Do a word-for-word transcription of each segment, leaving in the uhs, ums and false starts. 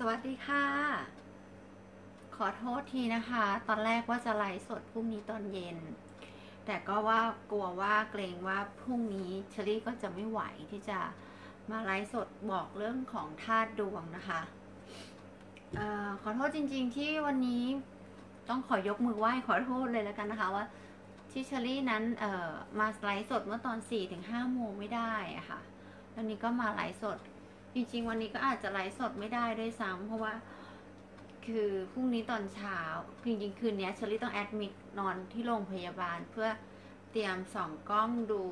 สวัสดีค่ะขอโทษทีนะคะตอนแรกว่าจะไลฟ์สดพรุ่งนี้ตอนเย็นแต่ก็ว่ากลัวว่าเกรงว่าพรุ่งนี้เชอรี่ก็จะไม่ไหวที่จะมาไลฟ์สดบอกเรื่องของธาตุดวงนะคะเอ่อขอโทษจริงๆที่วันนี้ต้องขอยกมือไหว้ขอโทษเลยแล้วกันนะคะว่าที่เชอรี่นั้นเอ่อมาไลฟ์สดเมื่อตอน สี่ถึงห้า โมงไม่ได้อะค่ะวันนี้ก็มาไลฟ์สดจริงๆวันนี้ก็อาจจะไลฟ์สดไม่ได้ด้วยซ้ำเพราะว่าคือพรุ่งนี้ตอนเช้าจริงๆคืนนี้เชอรี่ต้องแอดมิดนอนที่โรงพยาบาลเพื่อเตรียมส่องกล้องดู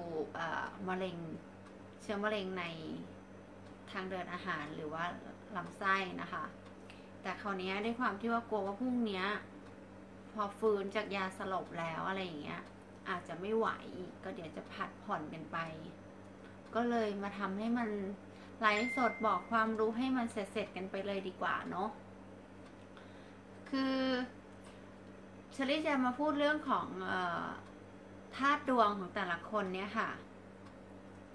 มะเร็งเชื้อมะเร็งในทางเดินอาหารหรือว่าลำไส้นะคะแต่คราวนี้ด้วยความที่ว่ากลัวว่าพรุ่งนี้พอฟื้นจากยาสลบแล้วอะไรอย่างเงี้ยอาจจะไม่ไหวก็เดี๋ยวจะผัดผ่อนกันไปก็เลยมาทำให้มันไลฟ์สดบอกความรู้ให้มันเสร็จๆกันไปเลยดีกว่าเนาะคือเชอรี่จะมาพูดเรื่องของธาตุดวงของแต่ละคนเนี่ยค่ะ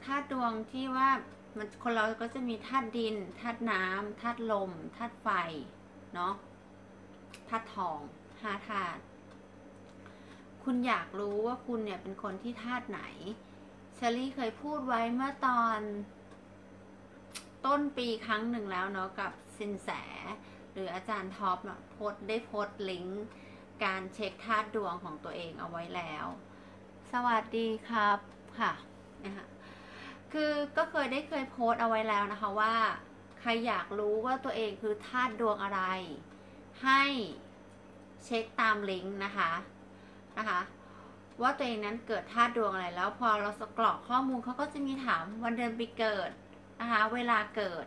ธาตุดวงที่ว่ามันคนเราก็จะมีธาตุดินธาตุน้ำธาตุลมธาตุไฟเนาะธาตุทองห้าธาตุคุณอยากรู้ว่าคุณเนี่ยเป็นคนที่ธาตุไหนเชอรี่เคยพูดไว้เมื่อตอนต้นปีครั้งหนึ่งแล้วเนาะกับสินแสหรืออาจารย์ท็อปนะโพสได้โพสลิงก์การเช็คธาตุดวงของตัวเองเอาไว้แล้วสวัสดีครับค่ะนะคะคือก็เคยได้เคยโพสเอาไว้แล้วนะคะว่าใครอยากรู้ว่าตัวเองคือธาตุดวงอะไรให้เช็คตามลิงก์นะคะนะคะว่าตัวเองนั้นเกิดธาตุดวงอะไรแล้วพอเรากรอกข้อมูลเขาก็จะมีถามวันเดือนปีเกิดนะคะเวลาเกิด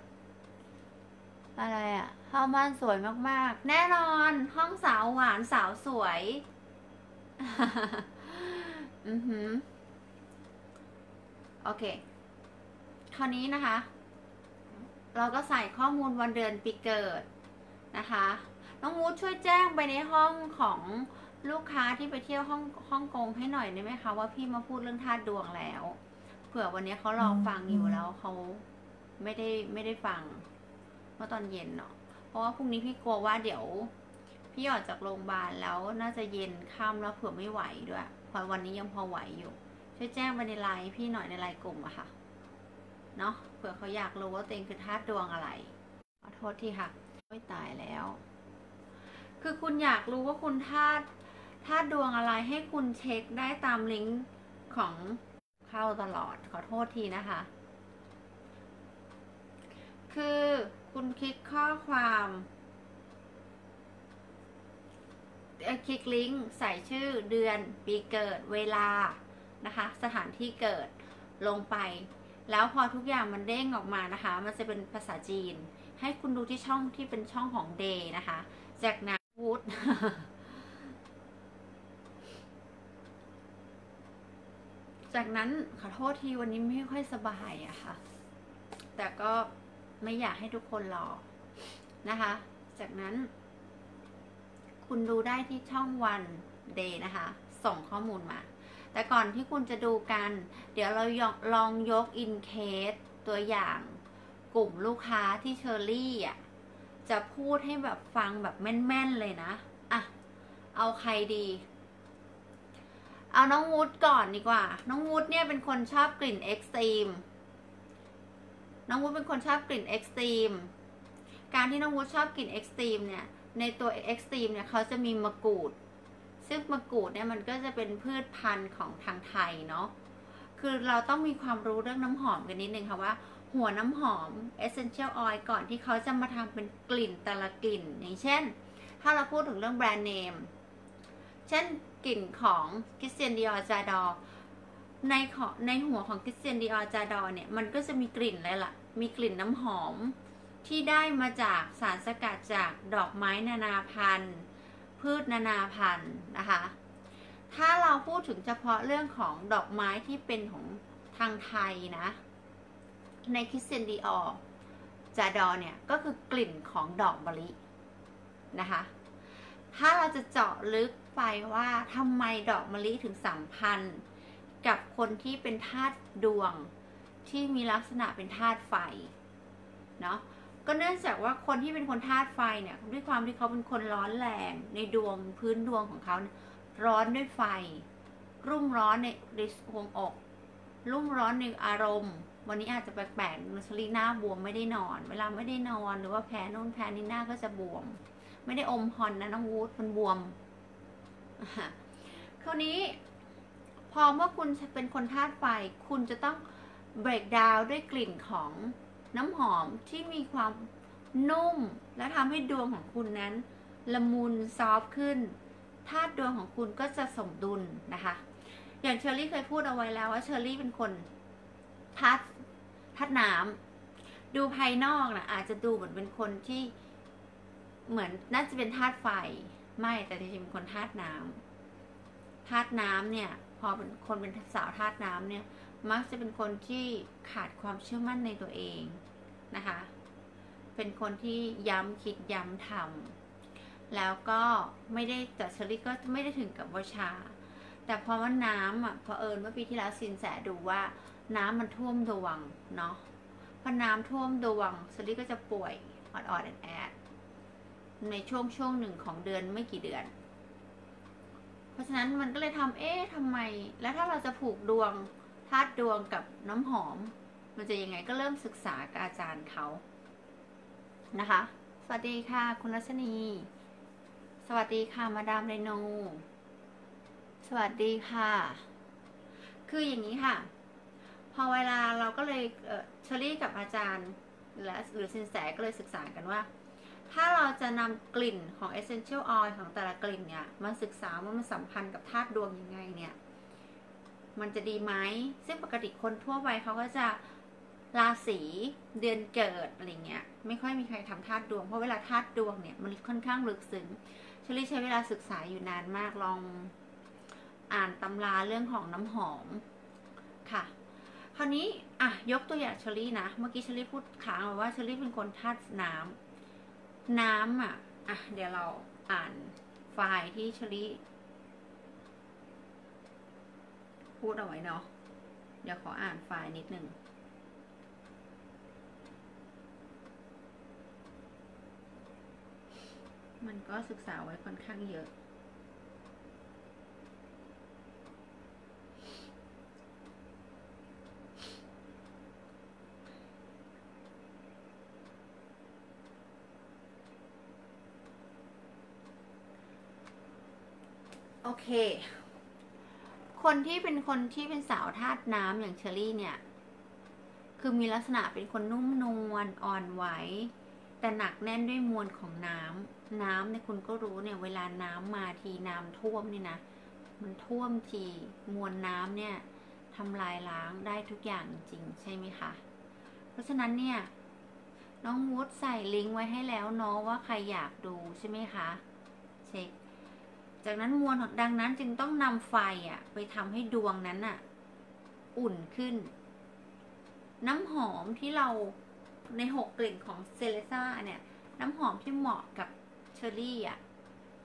อะไรอะห้องบ้านสวยมากๆแน่นอนห้องสาวหวานสาวสวยอือหือโอเคคราวนี้นะคะเราก็ใส่ข้อมูลวันเดือนปีเกิดนะคะน้องมูดช่วยแจ้งไปในห้องของลูกค้าที่ไปเที่ยวห้องฮ่องกงให้หน่อยได้ไหมคะว่าพี่มาพูดเรื่องธาตุดวงแล้วเผื่อวันนี้เขารอฟังอยู่แล้วเขาไม่ได้ไม่ได้ฟังเมื่อตอนเย็นเนาะเพราะว่าพรุ่งนี้พี่กลัวว่าเดี๋ยวพี่ออกจากโรงพยาบาลแล้วน่าจะเย็นค่ำแล้วเผื่อไม่ไหวด้วยพอวันนี้ยังพอไหวอยู่ช่วยแจ้งไปในไลน์พี่หน่อยในไลน์กลุ่มอะค่ะเนาะเผื่อเขาอยากรู้ว่าตัวเองคือธาตุดวงอะไรขอโทษทีค่ะไม่ตายแล้วคือคุณอยากรู้ว่าคุณธาตุธาตุดวงอะไรให้คุณเช็คได้ตามลิงก์ของเข้าตลอดขอโทษทีนะคะคือคุณคลิกข้อความคลิกลิงก์ใส่ชื่อเดือนปีเกิดเวลานะคะสถานที่เกิดลงไปแล้วพอทุกอย่างมันเด้งออกมานะคะมันจะเป็นภาษาจีนให้คุณดูที่ช่องที่เป็นช่องของ day นะคะจากนาวุธ จากนั้นขอโทษทีวันนี้ไม่ค่อยสบายอะค่ะแต่ก็ไม่อยากให้ทุกคนรอนะคะจากนั้นคุณดูได้ที่ช่องวันเดย์นะคะส่งข้อมูลมาแต่ก่อนที่คุณจะดูกันเดี๋ยวเราลองยกอินเคสตัวอย่างกลุ่มลูกค้าที่เชอรี่อ่ะจะพูดให้แบบฟังแบบแม่นๆเลยนะอ่ะเอาใครดีเอาน้องวุฒก่อนดีกว่าน้องวุฒเนี่ยเป็นคนชอบกลิ่นเอ็กซ์ตรีมน้องวุฒเป็นคนชอบกลิ่นเอ็กซ์ตรีมการที่น้องวุฒชอบกลิ่นเอ็กซ์ตรีมเนี่ยในตัวเอ็กซ์ตรีมเนี่ยเขาจะมีมะกรูดซึ่งมะกรูดเนี่ยมันก็จะเป็นพืชพันธุ์ของทางไทยเนาะคือเราต้องมีความรู้เรื่องน้ำหอมกันนิดนึงค่ะว่าหัวน้ำหอม essential oil ก่อนที่เขาจะมาทำเป็นกลิ่นแต่ละกลิ่นอย่างเช่นถ้าเราพูดถึงเรื่องแบรนด์เนมเช่นกลิ่นของคริสเตียนดิออร์จาดอร์ในของในหัวของคริสเตียนดิออร์จาดอร์เนี่ยมันก็จะมีกลิ่นอะไรล่ะมีกลิ่นน้ำหอมที่ได้มาจากสารสกัดจากดอกไม้นานาพันธุ์พืชนานาพันธุ์นะคะถ้าเราพูดถึงเฉพาะเรื่องของดอกไม้ที่เป็นของทางไทยนะในคริสเตียนดิออร์จาดอร์เนี่ยก็คือกลิ่นของดอกมะลินะคะถ้าเราจะเจาะลึกไปว่าทำไมดอกมะลิถึงสัมพันธ์กับคนที่เป็นธาตุดวงที่มีลักษณะเป็นธาตุไฟเนาะ ก็เนื่องจากว่าคนที่เป็นคนธาตุไฟเนี่ยด้วยความที่เขาเป็นคนร้อนแรงในดวงพื้นดวงของเขาร้อนด้วยไฟรุ่มร้อนในดวงอกรุ่มร้อนในอารมณ์วันนี้อาจจะแปลกๆนัชลีหน้าบวมไม่ได้นอนเวลาไม่ได้นอนหรือว่าแพ้นู่นแพ้นี่หน้าก็จะบวมไม่ได้อมพอนนะน้องวูดมันบวมคราวนี้พอเมื่อคุณเป็นคนธาตุไฟคุณจะต้องเบรกดาวน์ด้วยกลิ่นของน้ำหอมที่มีความนุ่มและทำให้ดวงของคุณนั้นละมุนซอฟขึ้นธาตุดวงของคุณก็จะสมดุลนะคะอย่างเชอรี่เคยพูดเอาไว้แล้วว่าเชอรี่เป็นคนธาตุธาตุน้ำดูภายนอกนะอาจจะดูเหมือนเป็นคนที่เหมือนน่าจะเป็นธาตุไฟไม่แต่จริงๆเป็นคนธาตุน้ำธาตุน้ำเนี่ยพอเป็นคนเป็นสาวธาตุน้ำเนี่ยมักจะเป็นคนที่ขาดความเชื่อมั่นในตัวเองนะคะเป็นคนที่ย้ำคิดย้ำทำแล้วก็ไม่ได้แต่เชอรี่ก็ไม่ได้ถึงกับวชาแต่พอว่าน้ำอ่ะเผอิญเมื่อปีที่แล้วสินแสดูว่าน้ำมันท่วมดวงเนาะพอน้ำท่วมดวงเชอรี่ก็จะป่วยออดๆแอดๆในช่วงช่วงหนึ่งของเดือนไม่กี่เดือนเพราะฉะนั้นมันก็เลยทำเอ๊ะทำไมแล้วถ้าเราจะผูกดวงธาตุดวงกับน้ำหอมมันจะยังไงก็เริ่มศึกษากับอาจารย์เขานะคะสวัสดีค่ะคุณรัชนีสวัสดีค่ะมาดามเรโนสวัสดีค่ะคืออย่างนี้ค่ะพอเวลาเราก็เลยเอ่อเชอรี่กับอาจารย์และหรือสินแสก็เลยศึกษากันว่าถ้าเราจะนำกลิ่นของ Essential Oil ของแต่ละกลิ่นเนี่ยมาศึกษาว่ามันสัมพันธ์กับธาตุดวงยังไงเนี่ยมันจะดีไหมซึ่งปกติคนทั่วไปเขาก็จะราศีเดือนเกิดอะไรเงี้ยไม่ค่อยมีใครทำธาตุดวงเพราะเวลาธาตุดวงเนี่ยมันค่อนข้างลึกซึ้งเชอรี่ใช้เวลาศึกษาอยู่นานมากลองอ่านตำราเรื่องของน้ำหอมค่ะคราวนี้อ่ะยกตัวอย่างเชอรี่นะเมื่อกี้เชอรี่พูดค้างไว้ว่าเชอรี่เป็นคนธาตุน้ำน้ำอ่ะอ่ะเดี๋ยวเราอ่านไฟล์ที่เชอรี่พูดเอาไว้เนาะเดี๋ยวขออ่านไฟล์นิดนึงมันก็ศึกษาไว้ค่อนข้างเยอะโอเคคนที่เป็นคนที่เป็นสาวธาตุน้ำอย่างเชอรี่เนี่ยคือมีลักษณะเป็นคนนุ่มนวลอ่อนไหวแต่หนักแน่นด้วยมวลของน้ำน้ำเนี่ยคุณก็รู้เนี่ยเวลาน้ำมาทีน้ำท่วมนี่นะมันท่วมทีมวลน้ำเนี่ยทำลายล้างได้ทุกอย่างจริงใช่ไหมคะเพราะฉะนั้นเนี่ยน้องวูดใส่ลิงก์ไว้ให้แล้วเนาะว่าใครอยากดูใช่ไหมคะเช็คจากนั้นมวลดังนั้นจึงต้องนำไฟอ่ะไปทำให้ดวงนั้นอ่ะอุ่นขึ้นน้ำหอมที่เราในหกกลิ่นของเซเลซ่าเนี่ยน้ำหอมที่เหมาะกับเชอรี่อ่ะ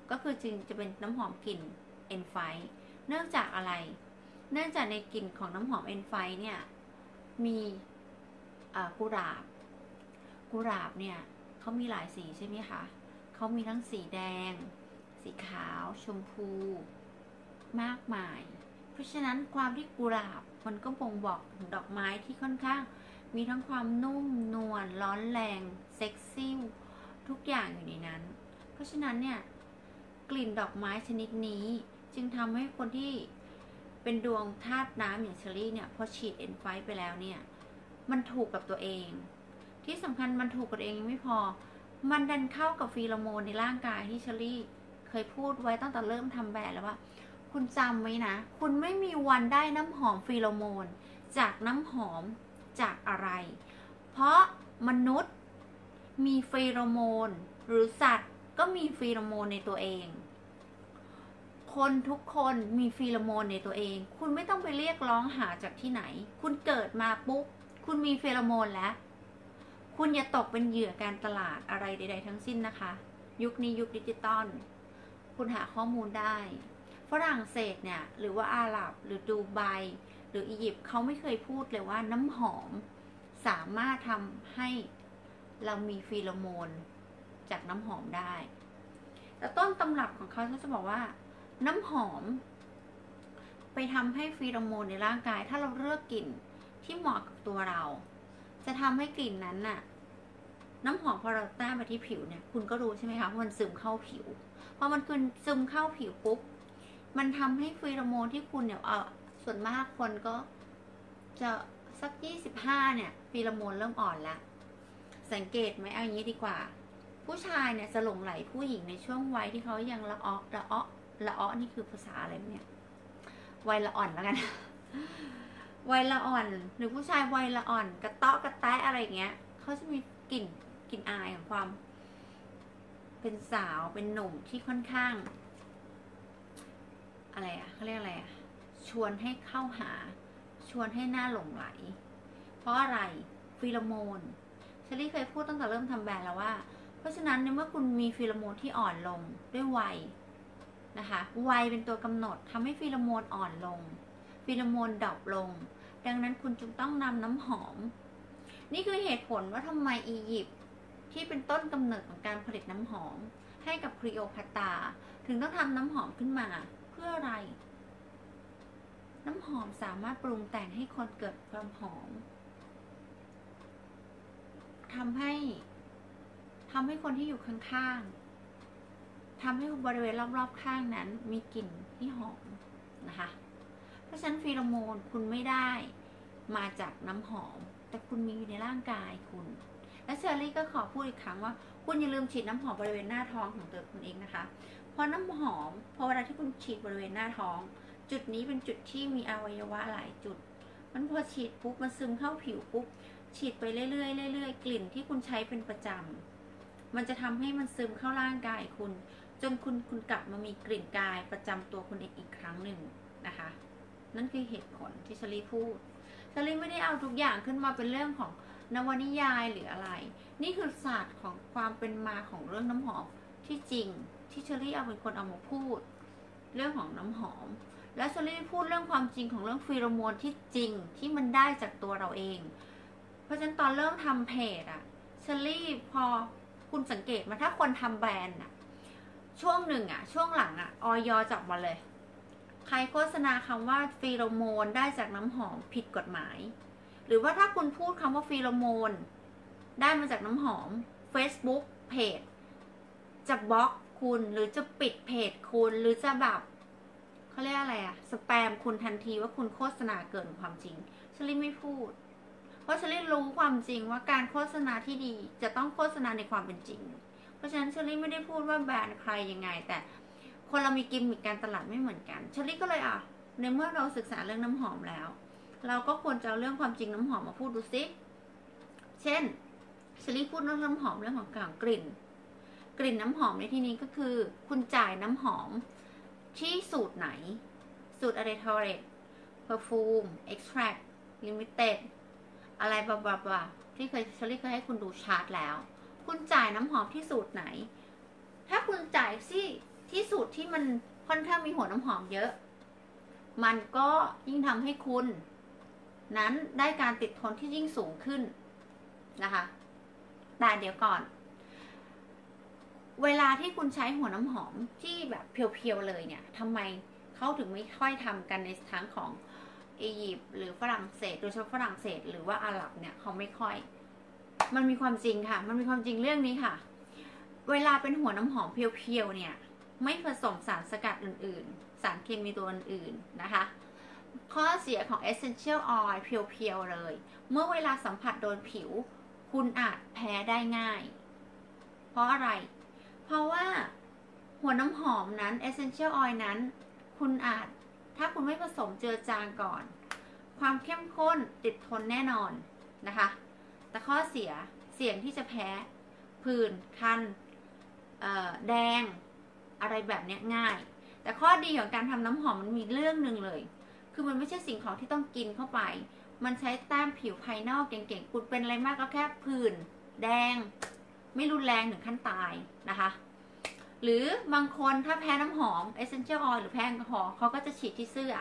ก็คือจึงจะเป็นน้ำหอมกลิ่นเอนไฟเนื่องจากอะไรเนื่องจากในกลิ่นของน้ำหอมเอนไฟเนี่ยมีกุหลาบกุหลาบเนี่ยเขามีหลายสีใช่ไหมคะเขามีทั้งสีแดงสีขาวชมพูมากมายเพราะฉะนั้นความที่กุหลาบมันก็บ่งบอกถึงดอกไม้ที่ค่อนข้างมีทั้งความนุ่มนวลร้อนแรงเซ็กซี่ทุกอย่างอยู่ในนั้นเพราะฉะนั้นเนี่ยกลิ่นดอกไม้ชนิดนี้จึงทำให้คนที่เป็นดวงธาตุน้ำอย่างเชอรี่เนี่ยพอฉีดเอนไฟไปแล้วเนี่ยมันถูกกับตัวเองที่สำคัญมันถูกกับตัวเองยังไม่พอมันดันเข้ากับฟีโรโมนในร่างกายที่เชอรี่เคยพูดไว้ตั้งแต่เริ่มทำแบรนด์แล้วว่าคุณจำไว้นะคุณไม่มีวันได้น้ำหอมฟีโรโมนจากน้ำหอมจากอะไรเพราะมนุษย์มีฟีโรโมนหรือสัตว์ก็มีฟีโรโมนในตัวเองคนทุกคนมีฟีโรโมนในตัวเองคุณไม่ต้องไปเรียกร้องหาจากที่ไหนคุณเกิดมาปุ๊บคุณมีฟีโรโมนแล้วคุณอย่าตกเป็นเหยื่อการตลาดอะไรใดๆทั้งสิ้นนะคะยุคนี้ยุคดิจิตอลคุณหาข้อมูลได้ฝรั่งเศสเนี่ยหรือว่าอาหรับหรือดูไบหรืออียิปต์เขาไม่เคยพูดเลยว่าน้ำหอมสามารถทำให้ เรามีฟีโรโมนจากน้ำหอมได้แต่ต้นตำรับของเขาก็จะบอกว่าน้ำหอมไปทำให้ฟีโรโมนในร่างกายถ้าเราเลือกกลิ่นที่เหมาะกับตัวเราจะทำให้กลิ่นนั้นน่ะน้ำหอมพอเราแตะไปที่ผิวเนี่ยคุณก็รู้ใช่ไหมคะว่ามันซึมเข้าผิวพอมันคุณซึมเข้าผิวปุ๊บมันทำให้ฟีโรโมนที่คุณเนี่ยเออส่วนมากคนก็จะสักยี่สิบห้าเนี่ยฟีโรโมนเริ่มอ่อนละสังเกตไหมเอาอย่างนี้ดีกว่าผู้ชายเนี่ยจะหลงไหลผู้หญิงในช่วงวัยที่เขายังละอ้อละอ้อละอ้อนี่คือภาษาอะไรเนี่ยวัยละอ่อนแล้วกันวัยละอ่อนหรือผู้ชายวัยละอ่อนกระเตาะกระแตะอะไรอย่างเงี้ยเขาจะมีกลิ่นกลิ่นอายของความเป็นสาวเป็นหนุ่มที่ค่อนข้างอะไรอ่ะเขาเรียกอะไรอ่ะชวนให้เข้าหาชวนให้หน้าหลงไหลเพราะอะไรฟีโรโมนเชลลี่เคยพูดตั้งแต่เริ่มทำแบรนด์แล้วว่าเพราะฉะนั้นเมื่อคุณมีฟีโรโมนที่อ่อนลงด้วยวัยนะคะวัยเป็นตัวกำหนดทำให้ฟีโรโมนอ่อนลงฟีโรโมนดรอปลงดังนั้นคุณจึงต้องนำน้ำหอมนี่คือเหตุผลว่าทำไมอียิปต์ที่เป็นต้นกำเนิดของการผลิตน้ำหอมให้กับคลีโอพัตราถึงต้องทำน้ำหอมขึ้นมาเพื่ออะไรน้ำหอมสามารถปรุงแต่งให้คนเกิดความหอมทำให้ทำให้คนที่อยู่ข้างๆทำให้บริเวณรอบๆข้างนั้นมีกลิ่นที่หอมนะคะเพราะฉะนั้นฟีโรโมนคุณไม่ได้มาจากน้ำหอมแต่คุณมีอยู่ในร่างกายคุณและเชอรี่ก็ขอพูดอีกครั้งว่าคุณอย่าลืมฉีดน้ำหอมบริเวณหน้าท้องของตัวคุณเองนะคะเพราะน้ำหอมพอเวลาที่คุณฉีดบริเวณหน้าท้องจุดนี้เป็นจุดที่มีอวัยวะหลายจุดมันพอฉีดปุ๊บมันซึมเข้าผิวปุ๊บฉีดไปเรื่อยๆเรื่อยๆกลิ่นที่คุณใช้เป็นประจำมันจะทำให้มันซึมเข้าร่างกายคุณจนคุณคุณกลับมามีกลิ่นกายประจำตัวคุณเองอีกครั้งหนึ่งนะคะนั่นคือเหตุผลที่เชอรี่พูดเชอรี่ไม่ได้เอาทุกอย่างขึ้นมาเป็นเรื่องของนวนิยายหรืออะไรนี่คือศาสตร์ของความเป็นมาของเรื่องน้ำหอมที่จริงที่เชอรี่เอาเป็นคนเอามาพูดเรื่องของน้ำหอมและเชอรี่พูดเรื่องความจริงของเรื่องฟีโรโมนที่จริงที่มันได้จากตัวเราเองเพราะฉะนั้นตอนเริ่มทำเพจอะเชอรี่พอคุณสังเกตมาถ้าคนทำแบรนด์อะช่วงหนึ่งอะช่วงหลังอะออยจับมาเลยใครโฆษณาคำว่าฟีโรโมนได้จากน้ำหอมผิดกฎหมายหรือว่าถ้าคุณพูดคำว่าฟีโรโมนได้มาจากน้ำหอม Facebook เพจจะบล็อกคุณหรือจะปิดเพจคุณหรือจะแบบเขาเรียกอะไรอะสแปมคุณทันทีว่าคุณโฆษณาเกินความจริงเชอรี่ไม่พูดเพราะเชอรี่รู้ความจริงว่าการโฆษณาที่ดีจะต้องโฆษณาในความเป็นจริงเพราะฉะนั้นเชอรี่ไม่ได้พูดว่าแบรนด์ใครยังไงแต่คนเรามีกิมมิคการตลาดไม่เหมือนกันเชอรี่ก็เลยอ่ะในเมื่อเราศึกษาเรื่องน้ำหอมแล้วเราก็ควรจะเอาเรื่องความจริงน้ำหอมมาพูดดูสิเช่นเชอรี่พูดเรื่องน้ำหอมเรื่องของกลิ่นกลิ่นน้ำหอมในที่นี้ก็คือคุณจ่ายน้ำหอมที่สูตรไหนสูตรอะไรทอเรตเพอร์ฟูมเอ็กซ์แทรคลิมิเต็ดอะไรบลาบลาที่เคยเชอรี่เคยให้คุณดูชาร์ตแล้วคุณจ่ายน้ำหอมที่สูตรไหนถ้าคุณจ่ายที่ที่สูตรที่มันค่อนข้างมีหัวน้ำหอมเยอะมันก็ยิ่งทำให้คุณนั้นได้การติดทนที่ยิ่งสูงขึ้นนะคะแต่เดี๋ยวก่อนเวลาที่คุณใช้หัวน้ำหอมที่แบบเพียวๆเลยเนี่ยทำไมเขาถึงไม่ค่อยทำกันในทางของอียิปต์หรือฝรั่งเศสโดยเฉพาะฝรั่งเศสหรือว่าอาหรับเนี่ยเขาไม่ค่อยมันมีความจริงค่ะมันมีความจริงเรื่องนี้ค่ะเวลาเป็นหัวน้ำหอมเพียวๆเนี่ยไม่ผสมสารสกัดอื่นๆสารเคมีตัวอื่นๆนะคะข้อเสียของ Essential Oil เพียวๆเลยเมื่อเวลาสัมผัสโดนผิวคุณอาจแพ้ได้ง่ายเพราะอะไรเพราะว่าหัวน้ำหอมนั้น Essential Oil นั้นคุณอาจถ้าคุณไม่ผสมเจือจางก่อนความเข้มข้นติดทนแน่นอนนะคะแต่ข้อเสียเสี่ยงที่จะแพ้ผื่นคันแดงอะไรแบบนี้ง่ายแต่ข้อดีของการทำน้ำหอมมันมีเรื่องหนึ่งเลยคือมันไม่ใช่สิ่งของที่ต้องกินเข้าไปมันใช้แต้มผิวภายนอกเก่งๆคุณเป็นอะไรมากก็แค่ผื่นแดงไม่รุนแรงถึงขั้นตายนะคะหรือบางคนถ้าแพ้น้ำหอม Essential Oil หรือแพ้แอลกอฮอล์เขาก็จะฉีดที่เสื้อ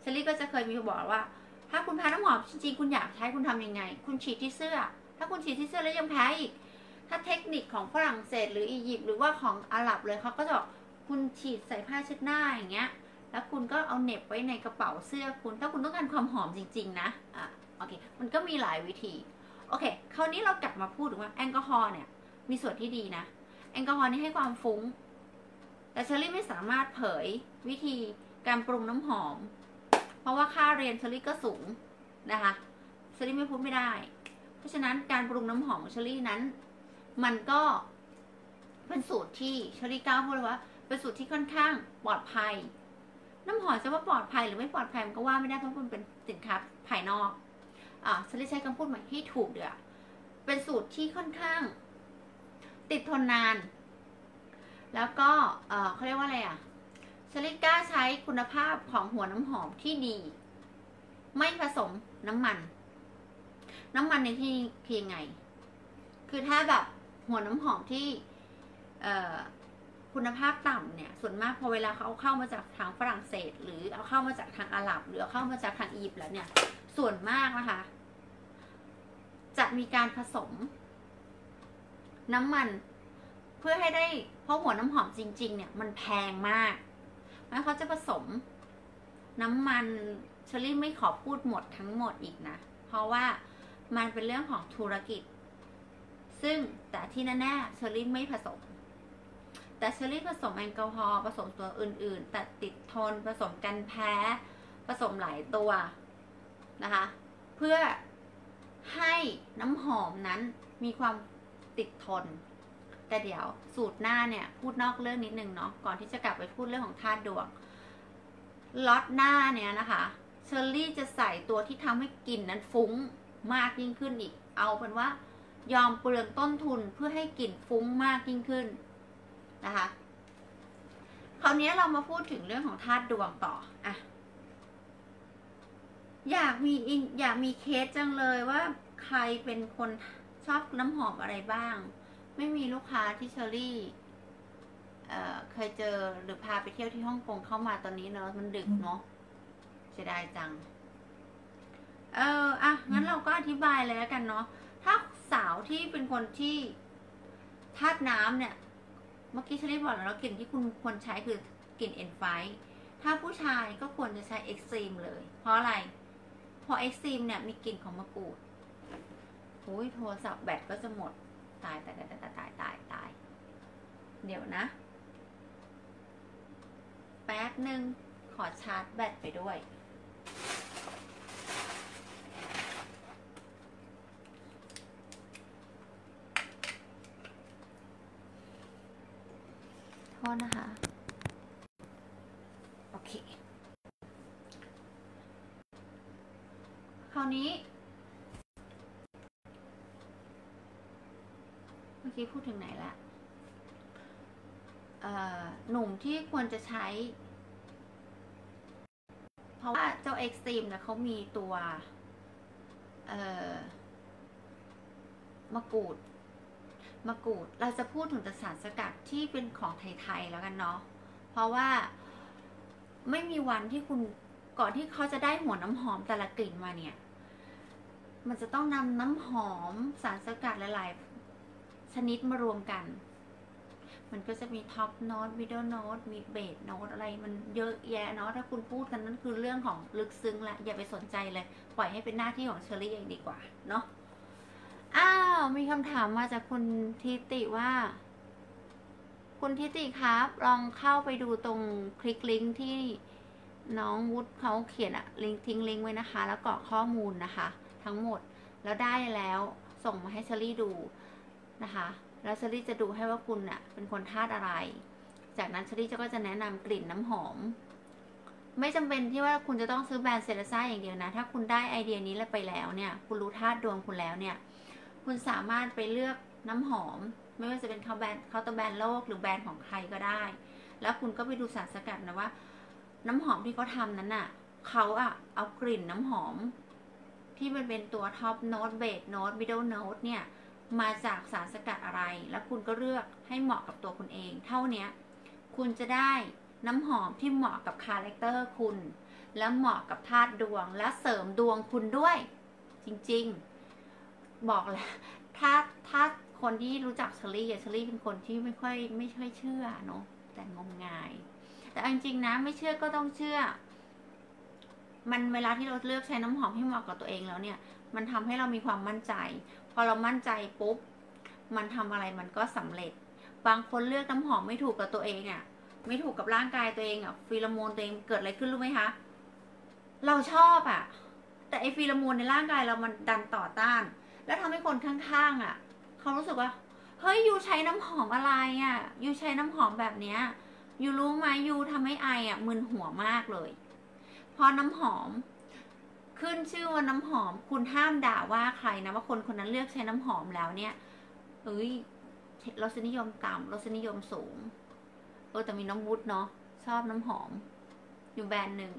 เชอรี่ก็จะเคยมีบอกว่าถ้าคุณแพ้น้ำหอมจริงๆคุณอยากใช้คุณทำยังไงคุณฉีดที่เสื้อ ถ้าคุณฉีดที่เสื้อแล้วยังแพ้อีกถ้าเทคนิคของฝรั่งเศสหรืออียิปต์หรือว่าของอาหรับเลยเขาก็จะบอกคุณฉีดใส่ผ้าเช็ดหน้าอย่างเงี้ยแล้วคุณก็เอาเน็บไว้ในกระเป๋าเสื้อคุณถ้าคุณต้องการความหอมจริงๆนะอ่ะโอเคมันก็มีหลายวิธีโอเคคราวนี้เรากลับมาพูดถึงว่าแอลกอฮอล์เนี่ยมีส่วนที่ดีนะแอลกอฮอล์นี่ให้ความฟุ้งแต่เชอรี่ไม่สามารถเผยวิธีการปรุงน้ำหอมเพราะว่าค่าเรียนเชอรี่ก็สูงนะคะเชอรี่ไม่พูดไม่ได้เพราะฉะนั้นการปรุงน้ำหอมของเชอรี่นั้นมันก็เป็นสูตรที่เชอรี่ก้าวพูดเลยว่าเป็นสูตรที่ค่อนข้างปลอดภัยน้ำหอมจะว่าปลอดภัยหรือไม่ปลอดภัยมันก็ว่าไม่ได้เพราะมันเป็นสินค้าภายนอกอ่ะเชอรี่ใช้คำพูดใหม่ให้ถูกเดี๋ยวเป็นสูตรที่ค่อนข้างติดทนนานแล้วก็เอ่อเขาเรียกว่าอะไรอ่ะเชอรี่ก้าใช้คุณภาพของหัวน้ำหอมที่ดีไม่ผสมน้ำมันน้ำมันในที่คือยังไงคือถ้าแบบหัวน้ำหอมที่คุณภาพต่ำเนี่ยส่วนมากพอเวลาเขาเอาเข้ามาจากทางฝรั่งเศสหรือเอาเข้ามาจากทางอาหรับหรือเอาเข้ามาจากทางอียิปต์แล้วเนี่ยส่วนมากนะคะจะมีการผสมน้ำมันเพื่อให้ได้เพราะหัวน้ำหอมจริงๆเนี่ยมันแพงมากแล้วเขาจะผสมน้ำมันเชอรี่ไม่ขอพูดหมดทั้งหมดอีกนะเพราะว่ามันเป็นเรื่องของธุรกิจซึ่งแต่ที่แน่ๆเชอรี่ไม่ผสมแต่เชอรี่ผสมแอลกอฮอล์ผสมตัวอื่นๆแต่ติดทนผสมกันแพ้ผสมหลายตัวนะคะเพื่อให้น้ำหอมนั้นมีความติดทนแต่เดี๋ยวสูตรหน้าเนี่ยพูดนอกเรื่องนิดนึงเนาะก่อนที่จะกลับไปพูดเรื่องของธาตุดวงล็อตหน้าเนี่ยนะคะเชอรี่จะใส่ตัวที่ทำให้กลิ่นนั้นฟุ้งมากยิ่งขึ้นอีกเอาเป็นว่ายอมเปลืองต้นทุนเพื่อให้กลิ่นฟุ้งมากยิ่งขึ้นนะคะคราวนี้เรามาพูดถึงเรื่องของธาตุดวงต่ออ่ะอยากมีอยากมีเคสจังเลยว่าใครเป็นคนชอบน้ำหอมอะไรบ้างไม่มีลูกค้าที่เชอรี่เอ่อเคยเจอหรือพาไปเที่ยวที่ฮ่องกงเข้ามาตอนนี้เนอะมันดึกเนาะเสียดายจังเอออ่ะงั้นเราก็อธิบายเลยแล้วกันเนาะถ้าสาวที่เป็นคนที่ธาตุน้ำเนี่ยเมื่อกี้เชอรี่บอกแล้วกลิ่นที่คุณควรใช้คือกลิ่น N ไฟถ้าผู้ชายก็ควรจะใช้ Extreme เลยเพราะอะไรเพราะ Extreme เนี่ยมีกลิ่นของมะกรูดโอ้ยโทรศัพท์แบตก็จะหมดตายตายตายตายตายตายตายเดี๋ยวนะแป๊บนึงขอชาร์จแบตไปด้วยโทษนะคะโอเคคราวนี้เมื่อกี้พูดถึงไหนละเอ่อหนุ่มที่ควรจะใช้เพราะว่าเจ้า Extreme นะเขามีตัวเอ่อมะกรูดมะกรูดเราจะพูดถึงแต่สารสกัดที่เป็นของไทยๆแล้วกันเนาะเพราะว่าไม่มีวันที่คุณก่อนที่เขาจะได้หัวน้ำหอมแต่ละกลิ่นมาเนี่ยมันจะต้องนำน้ำหอมสารสกัดหลายๆชนิดมารวมกันมันก็จะมีท็อปโน้ตมิดเดิลโน้ตมีเบสโน้ตอะไรมันเยอะแยะเนาะถ้าคุณพูดกันนั่นคือเรื่องของลึกซึ้งละอย่าไปสนใจเลยปล่อยให้เป็นหน้าที่ของเชอรี่เองดีกว่าเนาะอ้าวมีคำถามมาจากคุณทิติว่าคุณทิติครับลองเข้าไปดูตรงคลิกลิงก์ที่น้องวุฒิเขาเขียนอะลิงก์ทิ้งลิงก์ไว้นะคะแล้วกรอกข้อมูลนะคะทั้งหมดแล้วได้แล้วส่งมาให้เชอรี่ดูนะคะแล้วเชอรี่จะดูให้ว่าคุณอะเป็นคนธาตุอะไรจากนั้นเชอรี่ก็จะแนะนำกลิ่นน้ำหอมไม่จำเป็นที่ว่าคุณจะต้องซื้อแบรนด์เซเลซ่าอย่างเดียวนะถ้าคุณได้ไอเดียนี้แล้วไปแล้วเนี่ยคุณรู้ธาตุดวงคุณแล้วเนี่ยคุณสามารถไปเลือกน้ำหอมไม่ว่าจะเป็นเขาแบรนด์เขาตัวแบรนด์โลกหรือแบรนด์ของใครก็ได้แล้วคุณก็ไปดูสารสกัดนะว่าน้ำหอมที่เขาทำนั้นน่ะเขาอะเอากลิ่นน้ำหอมที่มันเป็นตัวท็อปโน้ตเบสโน้ตมิดเดิลโน้ตเนี่ยมาจากสารสกัดอะไรแล้วคุณก็เลือกให้เหมาะกับตัวคุณเองเท่านี้คุณจะได้น้ำหอมที่เหมาะกับคาแรคเตอร์คุณและเหมาะกับธาตุดวงและเสริมดวงคุณด้วยจริงๆ บอกแหละถ้าถ้าคนที่รู้จักเชอรี่เชอรี่เป็นคนที่ไม่ค่อยไม่ค่อยเชื่อเนาะแต่งมงายแต่จริงๆนะไม่เชื่อก็ต้องเชื่อมันเวลาที่เราเลือกใช้น้ำหอมให้เหมาะกับตัวเองแล้วเนี่ยมันทำให้เรามีความมั่นใจพอเรามั่นใจปุ๊บมันทำอะไรมันก็สำเร็จบางคนเลือกน้ำหอมไม่ถูกกับตัวเองเนี่ยไม่ถูกกับร่างกายตัวเองอ่ะฟีโรโมนตัวเองเกิดอะไรขึ้นรู้ไหมคะเราชอบอ่ะแต่ไอฟีโรโมนในร่างกายเรามันดันต่อต้านแล้วทำให้คนข้างๆอ่ะเขารู้สึกว่าเฮ้ยยูใช้น้ำหอมอะไรอ่ะยูใช้น้ำหอมแบบเนี้ยยูรู้ไหมยูทำให้ไออ่ะมึนหัวมากเลยพอน้ำหอมขึ้นชื่อว่าน้ำหอมคุณห้ามด่าว่าใครนะว่าคนคนนั้นเลือกใช้น้ำหอมแล้วเนี่ยเอ้ยรสนิยมต่ำรสนิยมสูงเออแต่มีน้องวุฒิเนาะชอบน้ำหอมอยู่แบรนด์หนึ่ง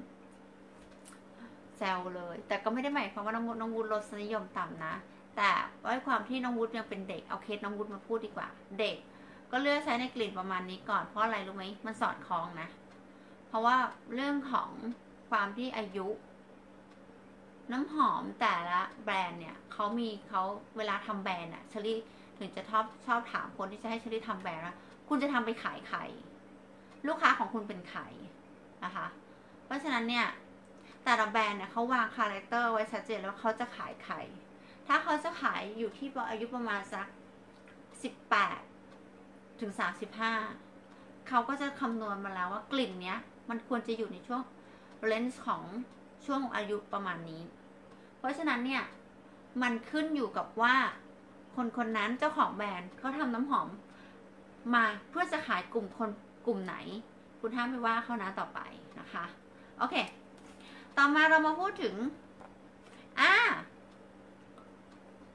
แซวเลยแต่ก็ไม่ได้หมายความว่าน้องวุฒิน้องวุฒิรสนิยมต่ำนะแต่ด้วยความที่น้องวุฒิยังเป็นเด็กเอาเคสน้องวุฒิมาพูดดีกว่าเด็กก็เลือกใช้ในกลิ่นประมาณนี้ก่อนเพราะอะไรรู้ไหมมันสอดคล้องนะเพราะว่าเรื่องของความที่อายุน้ำหอมแต่ละแบรนด์เนี่ยเขามีเขาเวลาทำแบรนด์อะเชอรี่ถึงจะชอบชอบถามคนที่จะให้เชอรี่ทำแบรนด์นะคุณจะทำไปขายใครลูกค้าของคุณเป็นใครนะคะเพราะฉะนั้นเนี่ยแต่ละแบรนด์เนี่ยเขาวางคาแรคเตอร์ไว้ชัดเจนแล้วเขาจะขายใครถ้าเขาจะขายอยู่ที่อายุประมาณสักสิบแปดถึงสามสิบห้าเขาก็จะคำนวณมาแล้วว่ากลิ่นเนี้ยมันควรจะอยู่ในช่วงเลนส์ของช่วงอายุประมาณนี้เพราะฉะนั้นเนี่ยมันขึ้นอยู่กับว่าคนคนนั้นเจ้าของแบรนด์เขาทำน้ำหอมมาเพื่อจะขายกลุ่มคนกลุ่มไหนคุณห้ามไม่ว่าเขานะต่อไปนะคะโอเคต่อมาเรามาพูดถึงอ่า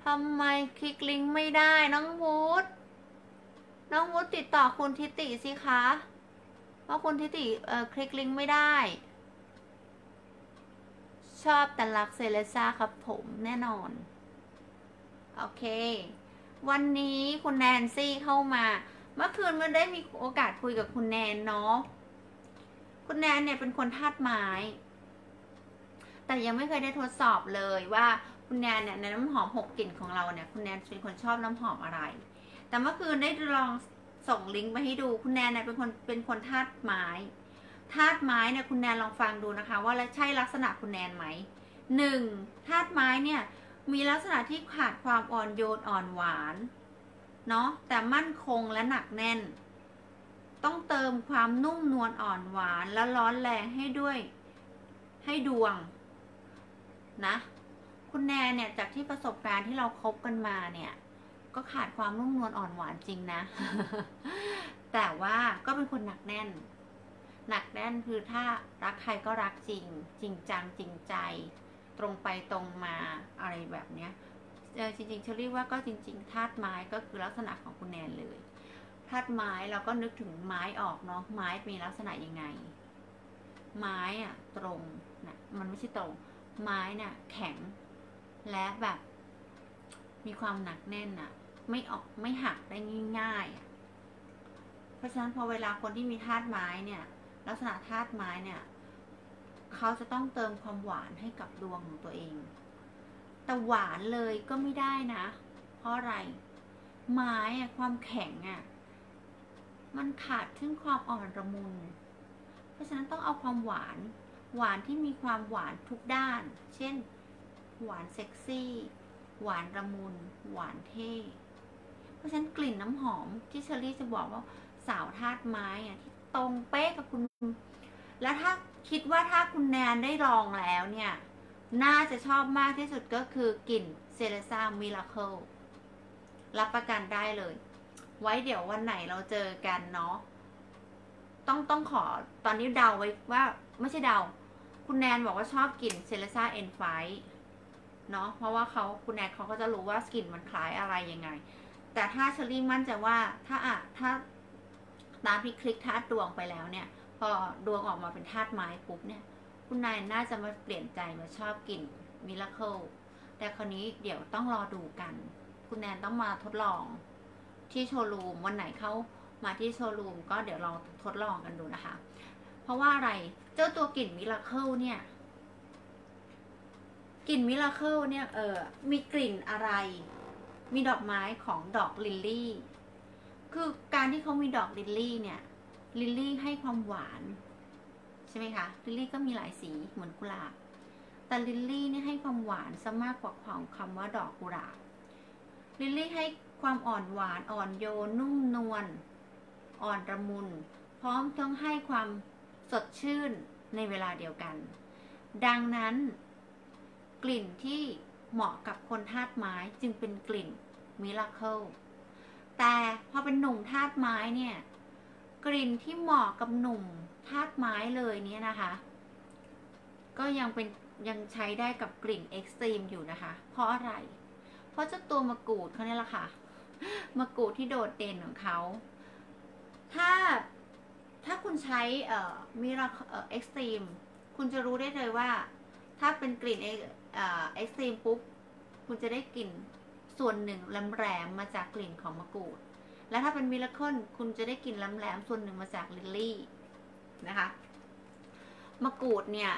ทำไมคลิกลิงก์ไม่ได้น้องวุฒิน้องวุฒิติดต่อคุณทิติสิคะเพราะคุณทิติเอ่อคลิกลิงก์ไม่ได้ชอบแต่รักเซเลซ่าครับผมแน่นอนโอเควันนี้คุณแนนซี่เข้ามาเมื่อคืนมันได้มีโอกาสคุยกับคุณแนนเนาะคุณแนนเนี่ยเป็นคนธาตุไม้แต่ยังไม่เคยได้ทดสอบเลยว่าคุณแนนเนี่ยในน้ำหอมหกกลิ่นของเราเนี่ยคุณแนนเป็นคนชอบน้ำหอมอะไรแต่เมื่อคืนได้ลองส่งลิงก์มาให้ดูคุณแนนเนี่ยเป็นคนเป็นคนธาตุไม้ธาตุไม้เนี่ยคุณแนนลองฟังดูนะคะว่าใช่ลักษณะคุณแนนไหมหนึ่งธาตุไม้เนี่ยมีลักษณะที่ขาดความอ่อนโยนอ่อนหวานเนาะแต่มั่นคงและหนักแน่นต้องเติมความนุ่มนวลอ่อนหวานและร้อนแรงให้ด้วยให้ดวงนะคุณแนนเนี่ยจากที่ประสบการณ์ที่เราคบกันมาเนี่ยก็ขาดความนุ่มนวลอ่อนหวานจริงนะ แต่ว่าก็เป็นคนหนักแน่นหนักแน่นคือถ้ารักใครก็รักจริงจริงจังจริงใจตรงไปตรงมาอะไรแบบเนี้ยจริงๆเชอรี่ว่าก็จริงๆธาตุไม้ก็คือลักษณะของคุณแนนเลยธาตุไม้เราก็นึกถึงไม้ออกเนาะไม้มีลักษณะยังไงไม้อะตรงนะมันไม่ใช่ตรงไม้น่ะแข็งและแบบมีความหนักแน่นอะไม่ออกไม่หักได้ง่ายๆเพราะฉะนั้นพอเวลาคนที่มีธาตุไม้เนี่ยลักษณะธาตุไม้เนี่ยเขาจะต้องเติมความหวานให้กับดวงของตัวเองแต่หวานเลยก็ไม่ได้นะเพราะอะไรไม้อะความแข็งอะมันขาดซึ่งความอ่อนละมุนเพราะฉะนั้นต้องเอาความหวานหวานที่มีความหวานทุกด้านเช่นหวานเซ็กซี่หวานละมุนหวานเท่เพราะฉะนั้นกลิ่นน้ำหอมที่เชอรี่จะบอกว่าสาวธาตุไม้อะที่ตรงเป๊ะกับคุณและถ้าคิดว่าถ้าคุณแนนได้ลองแล้วเนี่ยน่าจะชอบมากที่สุดก็คือกลิ่นเซเลซ่ามิราเคิลรับประกันได้เลยไว้เดี๋ยววันไหนเราเจอกันเนาะต้องต้องขอตอนนี้เดาไว้ว่าไม่ใช่เดาคุณแนนบอกว่าชอบกลิ่นเซเลซ่าเอ็นไฟเนาะเพราะว่าเขาคุณแนนเขาก็จะรู้ว่ากลิ่นมันคล้ายอะไรยังไงแต่ถ้าเชอรี่มั่นใจว่าถ้าอะถ้าตามที่คลิกธาตุดวงไปแล้วเนี่ยพอดวงออกมาเป็นธาตุไม้ปุ๊บเนี่ยคุณนายน่าจะมาเปลี่ยนใจมาชอบกลิ่นมิราเคิลแต่คราวนี้เดี๋ยวต้องรอดูกันคุณแนนต้องมาทดลองที่โชว์รูมวันไหนเข้ามาที่โชว์รูมก็เดี๋ยวลองทดลองกันดูนะคะเพราะว่าอะไรเจ้าตัวกลิ่นมิราเคิลเนี่ย กลิ่นมิราเคิลเนี่ยเออมีกลิ่นอะไรมีดอกไม้ของดอกลิลลี่คือการที่เขามีดอกลิลลี่เนี่ยลิลลี่ให้ความหวานใช่ไหมคะลิลลี่ก็มีหลายสีเหมือนกุหลาบแต่ลิลลี่เนี่ยให้ความหวานซะมากกว่าของคำว่าดอกกุหลาบลิลลี่ให้ความอ่อนหวานอ่อนโยนนุ่มนวลอ่อนระมุนพร้อมทั้งให้ความสดชื่นในเวลาเดียวกันดังนั้นกลิ่นที่เหมาะกับคนธาตุไม้จึงเป็นกลิ่นมิราเคิลแต่พอเป็นหนุ่มธาตุไม้เนี่ยกลิ่นที่เหมาะกับหนุ่มธาตุไม้เลยเนี่ยนะคะก็ยังเป็นยังใช้ได้กับกลิ่นเอ็กซ์ตรีมอยู่นะคะเพราะอะไรเพราะเจ้าตัวมะกรูดเขาเนี่ยแหละค่ะมะกรูดที่โดดเด่นของเขาถ้าถ้าคุณใช้เอ่อมิราเอ่อเอ็กซ์ตรีมคุณจะรู้ได้เลยว่าถ้าเป็นกลิ่นเอ็กซ์ตรีมปุ๊บคุณจะได้กลิ่นส่วนหนึ่งแหลมๆมาจากกลิ่นของมะกรูดและถ้าเป็นมิราเคิลคุณจะได้กลิ่นแหลมๆส่วนหนึ่งมาจากลิลลี่นะคะมะกรูดเนี่ย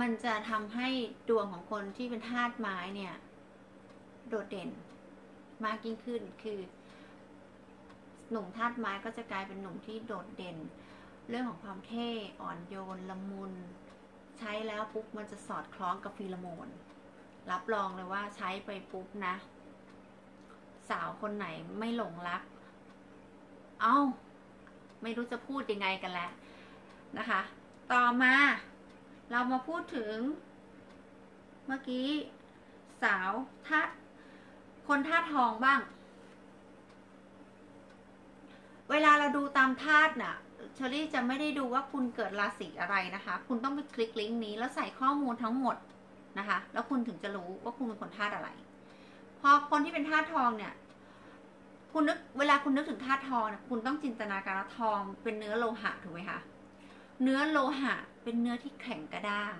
มันจะทำให้ดวงของคนที่เป็นธาตุไม้เนี่ยโดดเด่นมากยิ่งขึ้นคือหนุ่มธาตุไม้ก็จะกลายเป็นหนุ่มที่โดดเด่นเรื่องของความเท่อ่อนโยนละมุนใช้แล้วปุ๊บมันจะสอดคล้องกับฟีโรโมนรับรองเลยว่าใช้ไปปุ๊บนะสาวคนไหนไม่หลงรักเอ้าไม่รู้จะพูดยังไงกันแล้วนะคะต่อมาเรามาพูดถึงเมื่อกี้สาวธาตุคนธาตุทองบ้างเวลาเราดูตามธาตุน่ะเชอรี่จะไม่ได้ดูว่าคุณเกิดราศีอะไรนะคะคุณต้องไปคลิกลิงก์นี้แล้วใส่ข้อมูลทั้งหมดนะคะแล้วคุณถึงจะรู้ว่าคุณเป็นคนธาตุอะไรพอคนที่เป็นธาตุทองเนี่ยคุณนึกเวลาคุณนึกถึงธาตุทองเนี่ยคุณต้องจินตนาการว่าทองเป็นเนื้อโลหะถูกไหมคะเนื้อโลหะเป็นเนื้อที่แข็งกระด้าง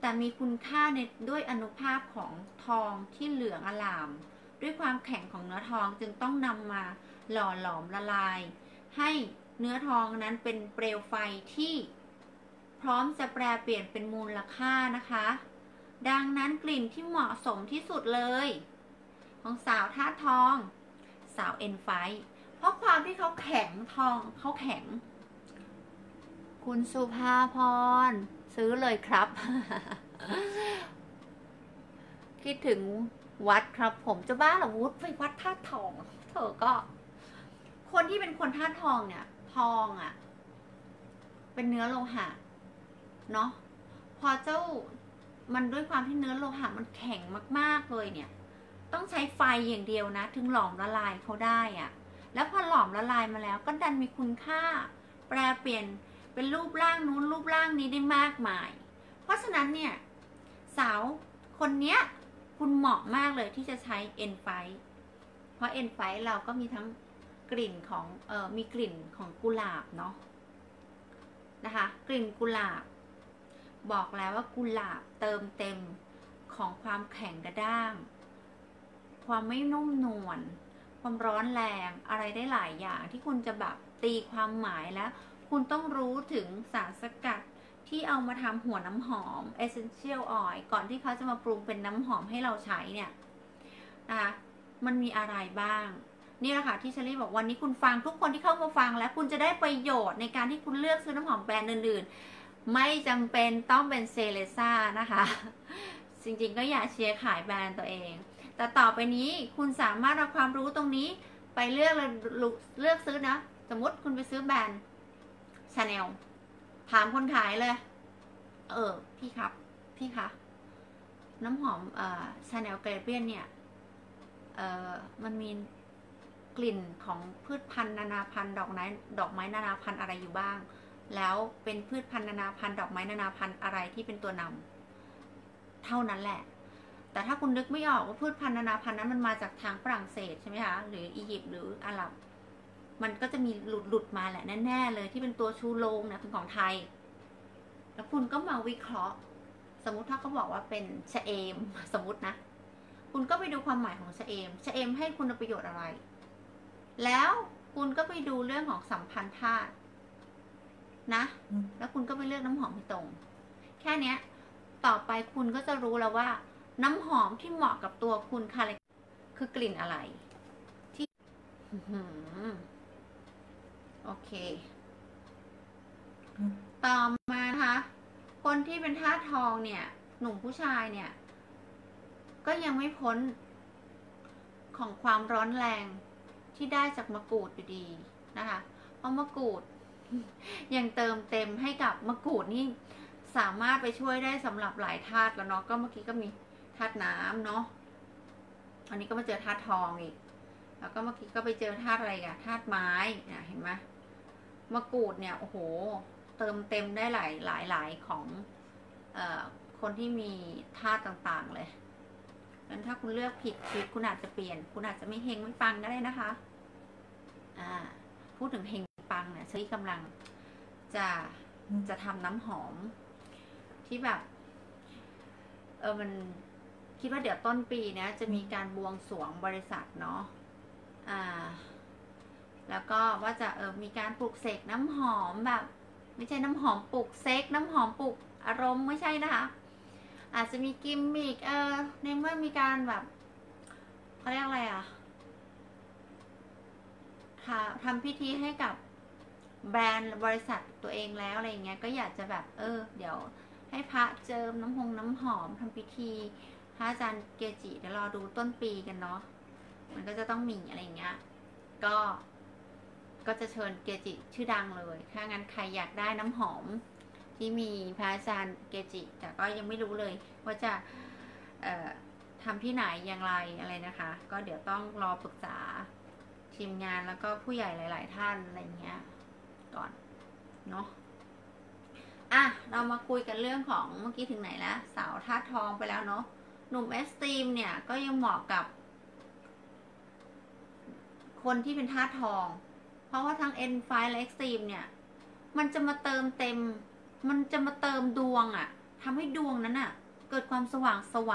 แต่มีคุณค่าในด้วยอนุภาพของทองที่เหลืองอลามด้วยความแข็งของเนื้อทองจึงต้องนำมาหล่อหลอมละลายให้เนื้อทองนั้นเป็นเปลวไฟที่พร้อมจะแปรเปลี่ยนเป็นมูลค่านะคะดังนั้นกลิ่นที่เหมาะสมที่สุดเลยของสาวธาตุทองสาวเอ็นไฟเพราะความที่เขาแข็งทองเขาแข็งคุณสุภาพรซื้อเลยครับ คิดถึงวัดครับผมจะบ้าเหรอวุฒิไปวัดธาตุทองเธอก็คนที่เป็นคนธาตุทองเนี่ยทองอ่ะเป็นเนื้อโลหะเนาะพอเจ้ามันด้วยความที่เนื้อโลหะมันแข็งมากๆเลยเนี่ยต้องใช้ไฟอย่างเดียวนะถึงหลอมละลายเขาได้อ่ะแล้วพอหลอมละลายมาแล้วก็ดันมีคุณค่าแปรเปลี่ยนเป็นรูปร่างนู้นรูปร่างนี้ได้มากมายเพราะฉะนั้นเนี่ยสาวคนเนี้ยคุณเหมาะมากเลยที่จะใช้เอ็นไฟเพราะเอ็นไฟเราก็มีทั้งกลิ่นของเอ่อมีกลิ่นของกุหลาบเนาะนะคะกลิ่นกุหลาบบอกแล้วว่ากุหลาบเติมเต็มของความแข็งกระด้างความไม่นุ่มนวลความร้อนแรงอะไรได้หลายอย่างที่คุณจะแบบตีความหมายแล้วคุณต้องรู้ถึงสารสกัดที่เอามาทำหัวน้ำหอม essential oil ก่อนที่เขาจะมาปรุงเป็นน้ำหอมให้เราใช้เนี่ยนะคะมันมีอะไรบ้างนี่แหละค่ะที่เชอรี่บอกวันนี้คุณฟังทุกคนที่เข้ามาฟังแล้วคุณจะได้ประโยชน์ในการที่คุณเลือกซื้อน้ำหอมแบรนด์อื่นๆไม่จำเป็นต้องเป็นเซเลซ่านะคะจริงๆก็อย่าเชียร์ขายแบรนด์ตัวเองแต่ต่อไปนี้คุณสามารถเอาความรู้ตรงนี้ไปเลือกเลือกซื้อนะสมมติคุณไปซื้อแบรนด์ชาแนลถามคนขายเลยเออพี่ครับพี่คะน้ำหอมเอ่อชาแนลเกรเบียนเนี่ยเอ่อมันมีกลิ่นของพืชพันธุ์นานาพันธุ์ดอกไม้ดอกไม้นานาพันธุ์อะไรอยู่บ้างแล้วเป็นพืชพันธุ์นานาพันธุ์ดอกไม้นานาพันธุ์อะไรที่เป็นตัวนำเท่านั้นแหละแต่ถ้าคุณนึกไม่ออกว่าพืชพันธุ์นานาพันธุ์นั้นมันมาจากทางฝรั่งเศสใช่ไหมคะหรืออียิปต์หรืออาหรับมันก็จะมีหลุดหลุดมาแหละแน่ๆเลยที่เป็นตัวชูโรงนะเป็นของไทยแล้วคุณก็มาวิเคราะห์สมมติถ้าเขาบอกว่าเป็นชะเอมสมมตินะคุณก็ไปดูความหมายของชะเอมชะเอมให้คุณประโยชน์อะไรแล้วคุณก็ไปดูเรื่องของสัมพันธาตุนะแล้วคุณก็ไปเลือกน้ำหอมให้ตรงแค่เนี้ย ต่อไปคุณก็จะรู้แล้วว่าน้ำหอมที่เหมาะกับตัวคุณค่ะคือกลิ่นอะไรที่โอเคต่อมานะคะคนที่เป็นธาตุทองเนี่ยหนุ่มผู้ชายเนี่ยก็ยังไม่พ้นของความร้อนแรงที่ได้จากมะกรูดอยู่ดีนะคะเพราะมะกรูดยังเติมเต็มให้กับมะกรูดนี่สามารถไปช่วยได้สำหรับหลายธาตุแล้วเนาะก็เมื่อกี้ก็มีธาตุน้ำเนาะอันนี้ก็มาเจอธาตุทองอีกแล้วก็เมื่อกี้ก็ไปเจอธาตุอะไรอะธาตุไม้นะเห็นไหมมะกรูดเนี่ยโอ้โหเติมเต็มได้หลายหลายหลายของเอ่อคนที่มีธาตุต่างๆเลยงั้นถ้าคุณเลือกผิดชีวิตคุณอาจจะเปลี่ยนคุณอาจจะไม่เฮงไม่ปังก็ได้นะคะอ่าพูดถึงเฮงปังเนี่ยเชอรี่กำลังจะจะทำน้ำหอมที่แบบเออมันคิดว่าเดี๋ยวต้นปีนะจะมีการบวงสรวงบริษัทเนาะอ่าแล้วก็ว่าจะเออมีการปลูกเสกน้ำหอมแบบไม่ใช่น้ำหอมปลูกเซ็กน้ำหอมปลูกอารมณ์ไม่ใช่นะคะอาจจะมีกิมมิกเออในเมื่อมีการแบบเขาเรียกอะไรอ่ะทำพิธีให้กับแบรนด์บริษัทตัวเองแล้วอะไรเงี้ยก็อยากจะแบบเออเดี๋ยวให้พระเจิมน้ำหงน้ำหอมทำพิธีพระอาจารย์เกจิเดี๋ยวรอดูต้นปีกันเนาะมันก็จะต้องมีอะไรเงี้ยก็ก็จะเชิญเกจิชื่อดังเลยถ้างั้นใครอยากได้น้ำหอมที่มีพระอาจารย์เกจิแต่ก็ยังไม่รู้เลยว่าจะทำที่ไหนอย่างไรอะไรนะคะก็เดี๋ยวต้องรอปรึกษาทีมงานแล้วก็ผู้ใหญ่หลายๆท่านอะไรเงี้ยก่อนเนาะอ่ะเรามาคุยกันเรื่องของเมื่อกี้ถึงไหนแล้วสาวธาตุทองไปแล้วเนาะหนุ่มเอสตีมเนี่ยก็ยังเหมาะกับคนที่เป็นธาตุทองเพราะว่าทั้ง เอ็น ไฟว์ และ Extreme เนี่ยมันจะมาเติมเต็มมันจะมาเติมดวงอะทำให้ดวงนั้นอะเกิดความสว่างไสว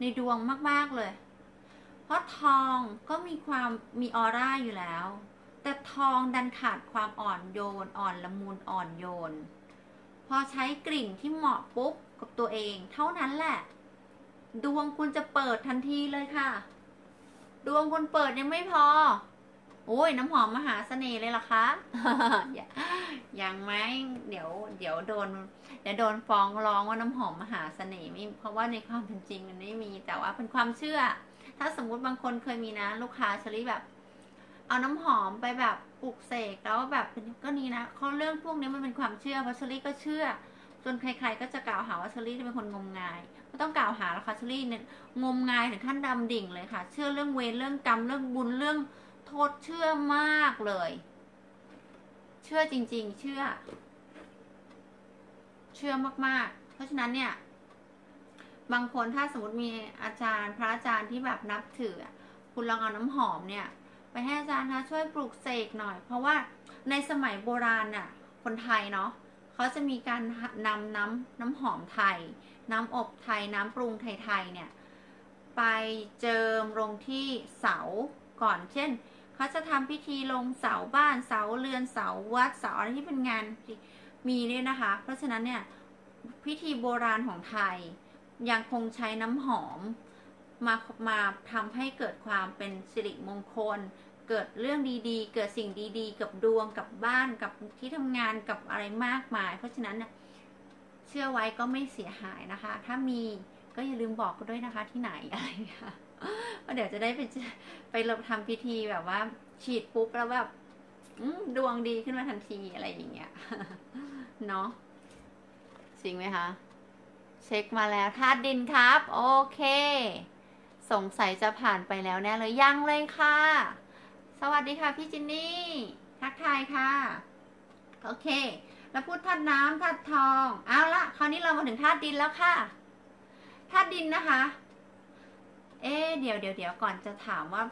ในดวงมากๆเลยเพราะทองก็มีความมีออร่าอยู่แล้วแต่ทองดันขาดความอ่อนโยนอ่อนละมุนอ่อนโยนพอใช้กลิ่นที่เหมาะปุ๊บกับตัวเองเท่านั้นแหละดวงคุณจะเปิดทันทีเลยค่ะดวงคุณเปิดยังไม่พอโอ้ยน้ำหอมมหาเสน่ห์เลยล่ะคะ ยังไหมเดี๋ยวเดี๋ยวโดนเดี๋ยวโดนฟ้องร้องว่าน้ำหอมมหาเสน่ห์ไม่เพราะว่าในความเป็นจริงมันไม่มีแต่ว่าเป็นความเชื่อถ้าสมมุติบางคนเคยมีนะลูกค้าเชอรี่แบบเอาน้ำหอมไปแบบปลุกเสกแล้วแบบก็นี่นะเขาเรื่องพวกนี้มันเป็นความเชื่อเพราะเชอรี่ก็เชื่อจนใครๆก็จะกล่าวหาว่าเชอรี่เป็นคนงมงายไม่ต้องกล่าวหาแล้วค่ะเชอรี่เนี่ยงมงายถึงขั้นดำดิ่งเลยค่ะเชื่อเรื่องเวรเรื่องกรรมเรื่องบุญเรื่องโคตรเชื่อมากเลยเชื่อจริงๆเชื่อเชื่อมากๆเพราะฉะนั้นเนี่ยบางคนถ้าสมมติมีอาจารย์พระอาจารย์ที่แบบนับถือคุณลองเอาน้ำหอมเนี่ยไปให้อาจารย์นะช่วยปลูกเสกหน่อยเพราะว่าในสมัยโบราณน่ะคนไทยเนาะเขาจะมีการนำน้ำน้ำหอมไทยน้ำอบไทยน้ำปรุงไทยๆเนี่ยไปเจิมลงที่เสาก่อนเช่นเขาจะทำพิธีลงเสาบ้านเสาเรือนเสาวัดเสาอะไรที่เป็นงานมีเนี่ยนะคะเพราะฉะนั้นเนี่ยพิธีโบราณของไทยยังคงใช้น้ำหอมมามาทำให้เกิดความเป็นสิริมงคลเกิดเรื่องดีๆเกิดสิ่งดีๆกับดวงกับบ้านกับที่ทำงานกับอะไรมากมายเพราะฉะนั้นเชื่อไว้ก็ไม่เสียหายนะคะถ้ามีก็อย่าลืมบอกกันด้วยนะคะที่ไหนอะไรค่ะเดี๋ยวจะได้ไปไปลงทำพิธีแบบว่าฉีดปุ๊บแล้วแบบดวงดีขึ้นมาทันทีอะไรอย่างเงี้ยเนาะจริงไหมคะเช็คมาแล้วธาตุดินครับโอเคสงสัยจะผ่านไปแล้วแน่เลยยังเลยค่ะสวัสดีค่ะพี่จินนี่ทักทายค่ะโอเคแล้วพูดธาตุน้ำธาตุทองเอาละคราวนี้เรามาถึงธาตุดินแล้วค่ะธาตุดินนะคะเอ๊เดี๋ยวเดี๋ยวเดี๋ยวก่อนจะถามว่า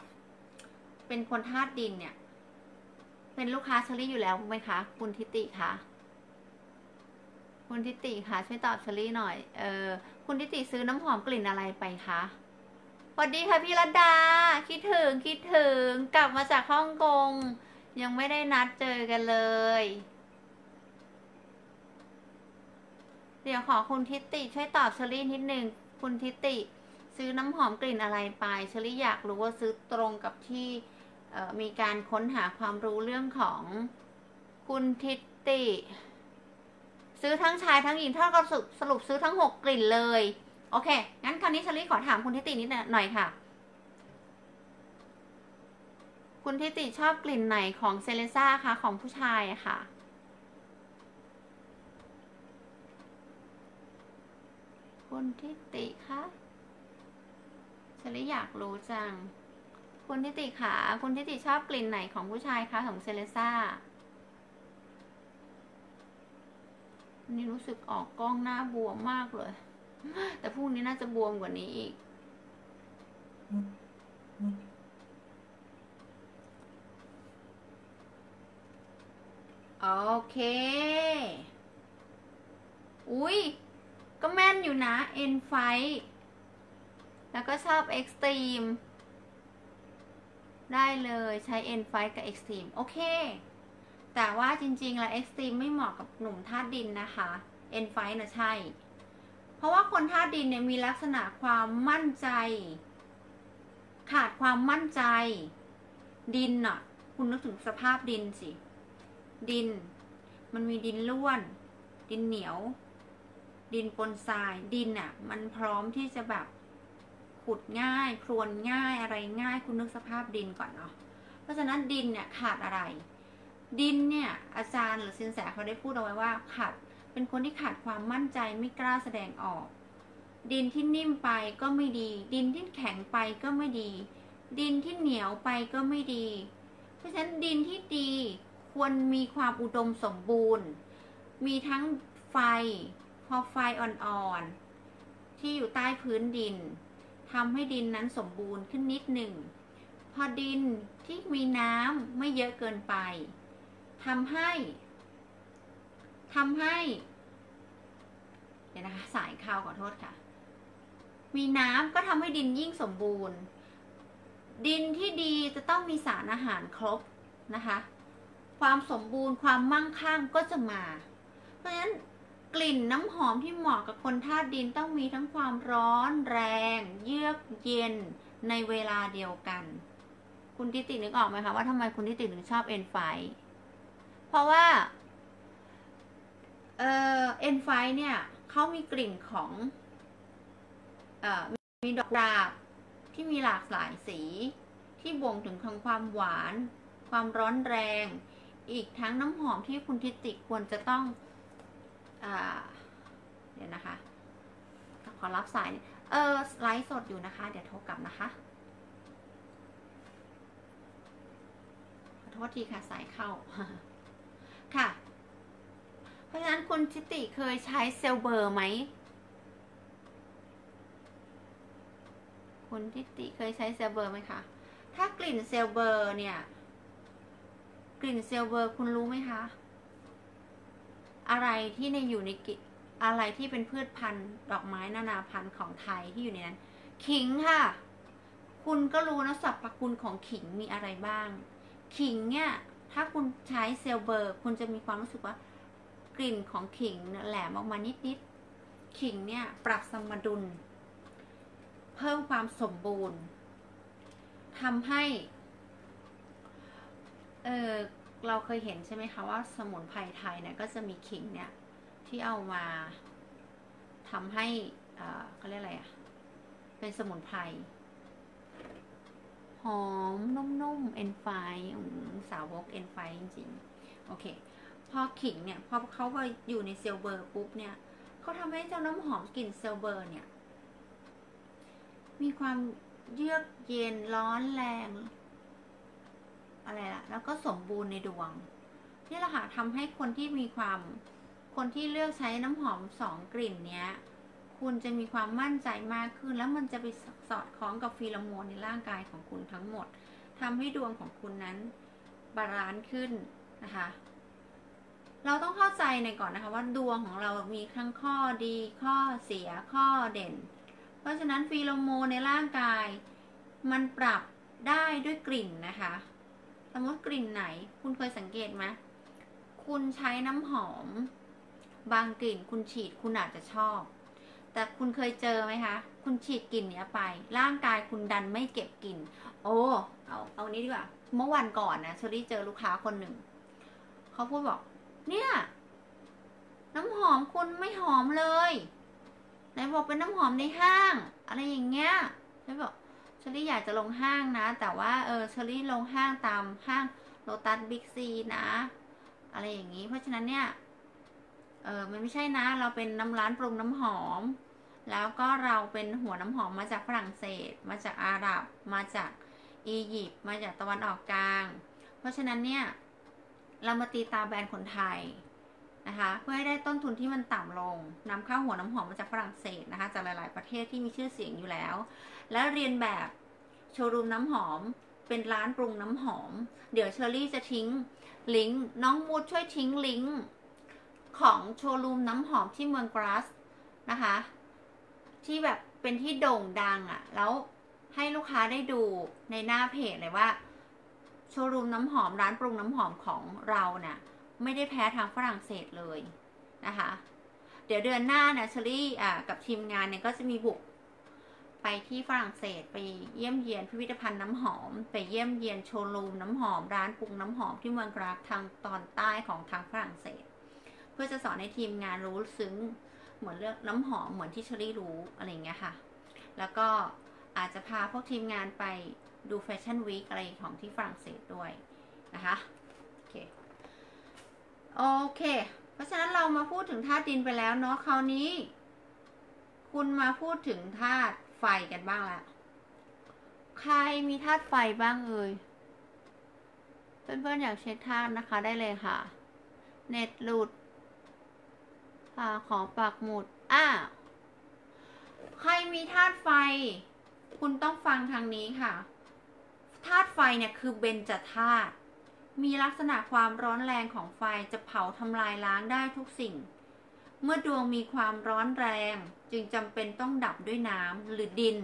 เป็นคนธาตุดินเนี่ยเป็นลูกค้าเชอรี่อยู่แล้วไหมคะคุณทิติคะคุณทิติคะช่วยตอบเชอรี่หน่อยเออคุณทิติซื้อน้ำหอมกลิ่นอะไรไปคะสวัสดีค่ะพี่รัตดาคิดถึงคิดถึงกลับมาจากฮ่องกงยังไม่ได้นัดเจอกันเลย เดี๋ยวขอคุณทิติช่วยตอบเชอรี่นิดนึงคุณทิติซื้อน้ำหอมกลิ่นอะไรไปเชอรี่อยากรู้ว่าซื้อตรงกับที่มีการค้นหาความรู้เรื่องของคุณทิติซื้อทั้งชายทั้งหญิงเท่ากับสรุปซื้อทั้งหกกลิ่นเลยโอเคงั้นคราวนี้เชอรี่ขอถามคุณทิตินิดหน่อยค่ะคุณทิติชอบกลิ่นไหนของเซเลซ่าคะของผู้ชายค่ะคุณทิติคะเชอรี่อยากรู้จังคุณทิติค่ะคุณทิติชอบกลิ่นไหนของผู้ชายคะของเซเลซ่านี่รู้สึกออกกล้องหน้าบวมมากเลยแต่พรุ่งนี้น่าจะบวมกว่านี้อีกโอเคอุ้ยก็แม่นอยู่นะเอ็นไฟแล้วก็ชอบเอ็กซ์ตรีมได้เลยใช้เอ็นไฟกับเอ็กซ์ตรีมโอเคแต่ว่าจริงๆแล้วเอ็กซ์ตรีมไม่เหมาะกับหนุ่มธาตุดินนะคะเอ็นไฟนะใช่เพราะว่าคนธาตุดินเนี่ยมีลักษณะความมั่นใจขาดความมั่นใจดินน่ะคุณนึกถึงสภาพดินสิดินมันมีดินร่วนดินเหนียวดินปนทรายดินอ่ะมันพร้อมที่จะแบบขุดง่ายพรวนง่ายอะไรง่ายคุณนึกสภาพดินก่อนเนาะเพราะฉะนั้นดินเนี่ยขาดอะไรดินเนี่ยอาจารย์หรือสินแสเขาได้พูดเอาไว้ว่าขาดเป็นคนที่ขาดความมั่นใจไม่กล้าแสดงออกดินที่นิ่มไปก็ไม่ดีดินที่แข็งไปก็ไม่ดีดินที่เหนียวไปก็ไม่ดีเพราะฉะนั้นดินที่ดีควรมีความอุดมสมบูรณ์มีทั้งไฟพอไฟอ่อนๆที่อยู่ใต้พื้นดินทำให้ดินนั้นสมบูรณ์ขึ้นนิดหนึ่งพอดินที่มีน้ำไม่เยอะเกินไปทำให้ทำให้เดี๋ยวนะคะสายข่าวขอโทษค่ะมีน้ำก็ทำให้ดินยิ่งสมบูรณ์ดินที่ดีจะต้องมีสารอาหารครบนะคะความสมบูรณ์ความมั่งคั่งก็จะมาเพราะฉะนั้นกลิ่นน้ำหอมที่เหมาะกับคนธาตุดินต้องมีทั้งความร้อนแรงเยือกเย็นในเวลาเดียวกันคุณทิตินึกออกไหมคะว่าทำไมคุณทิติถึงชอบเอ็นไฟเพราะว่าเอ่อเอ็นไฟเนี่ยเขามีกลิ่นของเอ่อมีดอกกุหลาบที่มีหลากหลายสีที่บ่งถึงความหวานความร้อนแรงอีกทั้งน้ำหอมที่คุณทิติควรจะต้องอ่าเดี๋ยวนะคะขอรับสายเออไลฟ์สดอยู่นะคะเดี๋ยวโทรกลับนะคะขอโทษทีค่ะสายเข้าค่ะเพราะฉะนั้นคุณทิติเคยใช้เซลเบอร์ไหมคุณทิติเคยใช้เซลเบอร์ไหมคะถ้ากลิ่นเซลเบอร์เนี่ยกลิ่นเซลเบอร์คุณรู้ไหมคะอะไรที่ในอยู่ในกิอะไรที่เป็นพืชพันธุ์ดอกไม้นานาพันธุ์ของไทยที่อยู่ในนั้นขิงค่ะคุณก็รู้นะสรรพคุณของขิงมีอะไรบ้างขิงเนี่ยถ้าคุณใช้เซลเบอร์คุณจะมีความรู้สึกว่ากลิ่นของขิงแหลมออกมานิดๆขิงเนี่ยปรับสมดุลเพิ่มความสมบูรณ์ทำให้เออเราเคยเห็นใช่ไหมคะว่าสมุนไพรไทยเนี่ยก็จะมีขิงเนี่ยที่เอามาทำให้เออเขาเรียกอะไรอะเป็นสมุนไพรหอมนุ่มๆเอ็นไฟสาวกเอ็นไฟจริงๆโอเคพอขิงเนี่ยพอเขาไปอยู่ในเซลเบอร์ปุ๊บเนี่ยเขาทำให้เจ้าน้ำหอมกลิ่นเซลเบอร์เนี่ยมีความเยือกเย็นร้อนแรงอะไรล่ะแล้วก็สมบูรณ์ในดวงนี่แหละค่ะทำให้คนที่มีความคนที่เลือกใช้น้ำหอมสองกลิ่นเนี้ยคุณจะมีความมั่นใจมากขึ้นแล้วมันจะไปสอดคล้องกับฟีโรโมนในร่างกายของคุณทั้งหมดทำให้ดวงของคุณนั้นบาลานซ์ขึ้นนะคะเราต้องเข้าใจในก่อนนะคะว่าดวงของเรามีทั้งข้อดีข้อเสียข้อเด่นเพราะฉะนั้นฟีโรโมนในร่างกายมันปรับได้ด้วยกลิ่นนะคะสมมติกลิ่นไหนคุณเคยสังเกตไหมคุณใช้น้ำหอม บางกลิ่นคุณฉีดคุณอาจจะชอบแต่คุณเคยเจอไหมคะคุณฉีดกลิ่นเนี้ยไปร่างกายคุณดันไม่เก็บกลิ่นโอ้เอาเอานี้ดีกว่าเมื่อวันก่อนนะเชอรี่เจอลูกค้าคนหนึ่งเขาพูดบอกเนี่ยน้ำหอมคุณไม่หอมเลยไหนบอกเป็นน้ำหอมในห้างอะไรอย่างเงี้ยเชอรี่บอกเชอรี่อยากจะลงห้างนะแต่ว่าเออเชอรี่ลงห้างตามห้างโลตัสบิ๊กซีนะอะไรอย่างนี้เพราะฉะนั้นเนี่ยเออมันไม่ใช่นะเราเป็นน้ำร้านปรุงน้ำหอมแล้วก็เราเป็นหัวน้ำหอมมาจากฝรั่งเศสมาจากอาหรับมาจากอียิปต์มาจากตะวันออกกลางเพราะฉะนั้นเนี่ยเรามาตีตาแบรนด์คนไทยนะคะเพื่อให้ได้ต้นทุนที่มันต่ำลงนำเข้าหัวน้ำหอมมาจากฝรั่งเศสนะคะจากหลายๆประเทศที่มีชื่อเสียงอยู่แล้วและเรียนแบบโชว์รูมน้ำหอมเป็นร้านปรุงน้ำหอมเดี๋ยวเชอรี่จะทิ้งลิงก์น้องมูดช่วยทิ้งลิงก์ของโชว์รูมน้ำหอมที่เมืองกราสนะคะที่แบบเป็นที่โด่งดังอ่ะแล้วให้ลูกค้าได้ดูในหน้าเพจเลยว่าโชว์รูมน้ำหอมร้านปรุงน้ำหอมของเราเนี่ยไม่ได้แพ้ทางฝรั่งเศสเลยนะคะเดี๋ยวเดือนหน้าเนี่ยเชอรี่อ่ะกับทีมงานเนี่ยก็จะมีบุกไปที่ฝรั่งเศสไปเยี่ยมเยียนพิพิธภัณฑ์น้ำหอมไปเยี่ยมเยียนโชว์รูมน้ำหอมร้านปรุงน้ำหอมที่เมืองกราสทางตอนใต้ของทางฝรั่งเศสเพื่อจะสอนให้ทีมงานรู้ซึ้งเหมือนเลือกน้ำหอมเหมือนที่เชอรี่รู้อะไรอย่างเงี้ยค่ะแล้วก็อาจจะพาพวกทีมงานไปดูแฟชั่นวีคอะไรของที่ฝรั่งเศสด้วยนะคะโอเคโอเคเพราะฉะนั้นเรามาพูดถึงธาตุดินไปแล้วเนาะคราวนี้คุณมาพูดถึงธาตุไฟกันบ้างละใครมีธาตุไฟบ้างเอ่ยเพื่อนๆอยากเช็คธาตุนะคะได้เลยค่ะเน็ตหลุดค่ะขอปักหมุดอ่ะใครมีธาตุไฟคุณต้องฟังทางนี้ค่ะธาตุไฟเนี่ยคือเบญจธาตุมีลักษณะความร้อนแรงของไฟจะเผาทำลายล้างได้ทุกสิ่งเมื่อดวงมีความร้อนแรงจึงจำเป็นต้องดับด้วยน้ำหรือดิน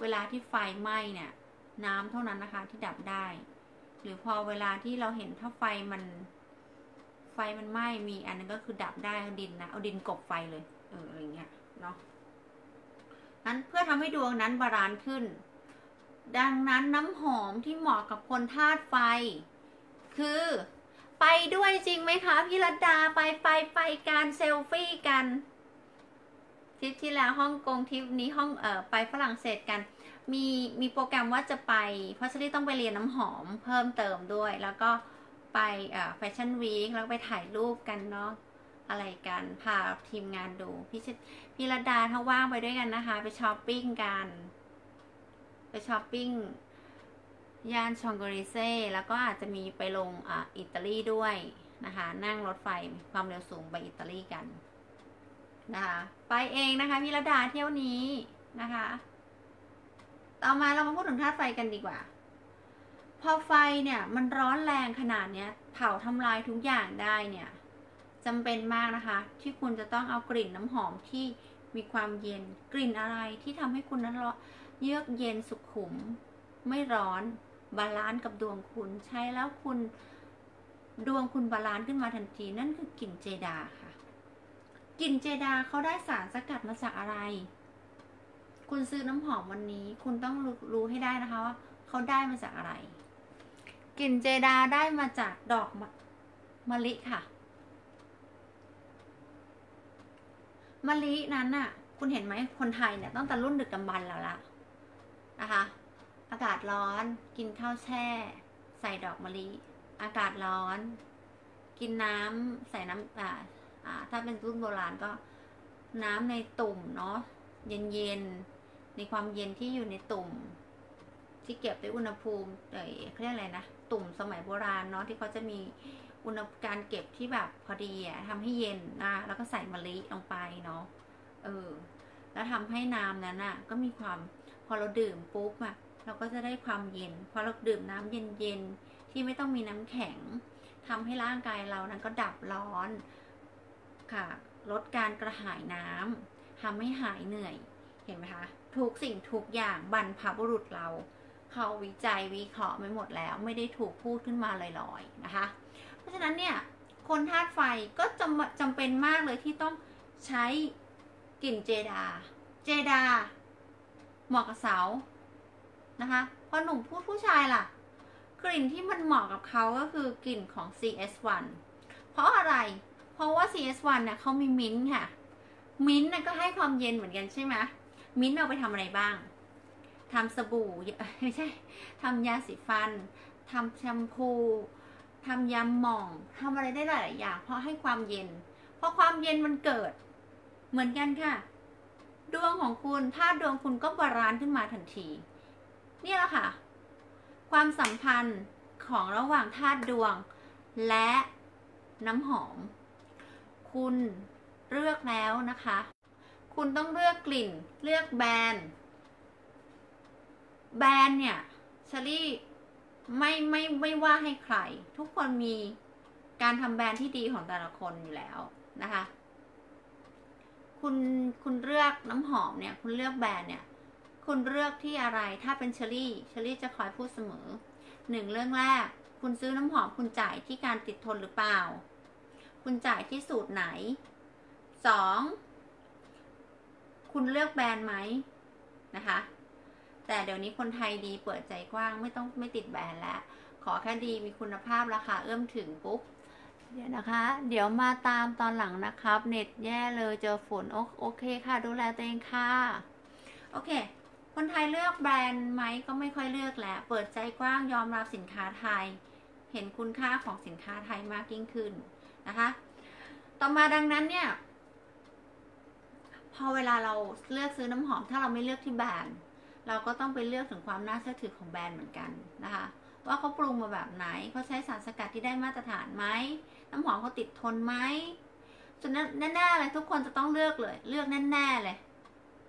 เวลาที่ไฟไหม้เนี่ยน้ำเท่านั้นนะคะที่ดับได้หรือพอเวลาที่เราเห็นถ้าไฟมันไฟมันไหม้มีอันนั้นก็คือดับได้ดินนะเอาดินกบไฟเลยเอออะไรเงี้ยเนาะนั้นเพื่อทำให้ดวงนั้นบาลานซ์ขึ้นดังนั้นน้ำหอมที่เหมาะกับคนธาตุไฟคือไปด้วยจริงไหมคะพี่รัตดาไปไปไปการเซลฟี่กันทริปที่แล้วฮ่องกงทริปนี้ห้องเอ่อไปฝรั่งเศสกันมีมีโปรแกรมว่าจะไปเพราะเชอรี่ต้องไปเรียนน้ำหอมเพิ่มเติมด้วยแล้วก็ไปเอ่อแฟชั่นวีคแล้วไปถ่ายรูปกันเนาะอะไรกันพาทีมงานดูพี่พี่รัตดาถ้าว่างไปด้วยกันนะคะไปช้อปปิ้งกันไปช้อปปิ้งย่านชองโกริเซ่แล้วก็อาจจะมีไปลงอ่ะอิตาลีด้วยนะคะนั่งรถไฟความเร็วสูงไปอิตาลีกันนะคะไปเองนะคะพี่รัตดาเที่ยวนี้นะคะต่อมาเรามาพูดถึงธาตุไฟกันดีกว่าพอไฟเนี่ยมันร้อนแรงขนาดเนี้ยเผาทำลายทุกอย่างได้เนี่ยจำเป็นมากนะคะที่คุณจะต้องเอากลิ่นน้ำหอมที่มีความเย็นกลิ่นอะไรที่ทำให้คุณนั้นเยือกเย็นสุขุมไม่ร้อนบาลานซ์กับดวงคุณใช้แล้วคุณดวงคุณบาลานซ์ขึ้นมาทันทีนั่นคือกลิ่นเจดาค่ะกลิ่นเจดาเขาได้สารสกัดมาจากอะไรคุณซื้อน้ำหอมวันนี้คุณต้องรู้ให้ได้นะคะว่าเขาได้มาจากอะไรกลิ่นเจดาได้มาจากดอกมะลิค่ะมะลินั้นน่ะคุณเห็นไหมคนไทยเนี่ยตั้งแต่รุ่นดึกดำบรรพ์แล้วล่ะนะคะอากาศร้อนกินข้าวแช่ใส่ดอกมะลิอากาศร้อนกินน้ำใส่น้ำอ่าอ่าถ้าเป็นรุ่นโบราณก็น้ำในตุ่มเนาะเย็นเย็นในความเย็นที่อยู่ในตุ่มที่เก็บด้วยอุณหภูมิเอ่ยเขาเรียกอะไรนะตุ่มสมัยโบราณเนาะที่เขาจะมีอุณหภูมิการเก็บที่แบบพอดีอ่ะทำให้เย็นนะแล้วก็ใส่มะลิลงไปเนาะเออแล้วทำให้น้ำนั้นอ่ะก็มีความพอเราดื่มปุ๊บอ่ะเราก็จะได้ความเย็นพอเราดื่มน้ำเย็นๆที่ไม่ต้องมีน้ำแข็งทำให้ร่างกายเรานั้นก็ดับร้อนค่ะลดการกระหายน้ำทำให้หายเหนื่อยเห็นไหมคะทุกสิ่งทุกอย่างบรรพบุรุษเราเขาวิจัยวิเคราะห์ไม่หมดแล้วไม่ได้ถูกพูดขึ้นมาลอยๆนะคะเพราะฉะนั้นเนี่ย คนธาตุไฟก็จำจำเป็นมากเลยที่ต้องใช้กลิ่นเจดาเจดาเหมาะกับเสานะคะพอหนุ่มพูดผู้ชายล่ะกลิ่นที่มันเหมาะกับเขาก็คือกลิ่นของ ซี เอส วัน เพราะอะไรเพราะว่า ซี เอส วัน เนี่ยเขามีมิ้นท์ค่ะมิ้นท์ก็ให้ความเย็นเหมือนกันใช่ไหมมิ้นท์เอาไปทำอะไรบ้างทำสบู่ไม่ใช่ทำยาสีฟันทำแชมพูทำยาหม่องทำอะไรได้หลายอย่างเพราะให้ความเย็นเพราะความเย็นมันเกิดเหมือนกันค่ะดวงของคุณธาตุดวงคุณก็บาลานซ์ขึ้นมาทันทีนี่แหละค่ะความสัมพันธ์ของระหว่างธาตุดวงและน้ำหอมคุณเลือกแล้วนะคะคุณต้องเลือกกลิ่นเลือกแบรนด์แบรนด์เนี่ยเชอรี่ไม่ไม่ไม่ว่าให้ใครทุกคนมีการทำแบรนด์ที่ดีของแต่ละคนอยู่แล้วนะคะคุณคุณเลือกน้ำหอมเนี่ยคุณเลือกแบรนด์เนี่ยคุณเลือกที่อะไรถ้าเป็นเชอรี่เชอรี่จะคอยพูดเสมอหนึ่งเรื่องแรกคุณซื้อน้ำหอมคุณจ่ายที่การติดทนหรือเปล่าคุณจ่ายที่สูตรไหนสองคุณเลือกแบรนด์ไหมนะคะแต่เดี๋ยวนี้คนไทยดีเปิดใจกว้างไม่ต้องไม่ติดแบรนด์แล้วขอแค่ดีมีคุณภาพราคาเอื้อมถึงปุ๊บเดี๋ยวนะคะเดี๋ยวมาตามตอนหลังนะครับเน็ตแย่เลยเจอฝนโอเคค่ะดูแลตัวเองค่ะโอเคคนไทยเลือกแบรนด์ไหมก็ไม่ค่อยเลือกแล้วเปิดใจกว้างยอมรับสินค้าไทยเห็นคุณค่าของสินค้าไทยมากยิ่งขึ้นนะคะต่อมาดังนั้นเนี่ยพอเวลาเราเลือกซื้อน้ำหอมถ้าเราไม่เลือกที่แบรนด์เราก็ต้องไปเลือกถึงความน่าเชื่อถือของแบรนด์เหมือนกันนะคะว่าเขาปรุงมาแบบไหนเขาใช้สารสกัดที่ได้มาตรฐานไหมน้ำหอมเขาติดทนไหมจนแน่ๆเลยทุกคนจะต้องเลือกเลยเลือกแน่ๆเลย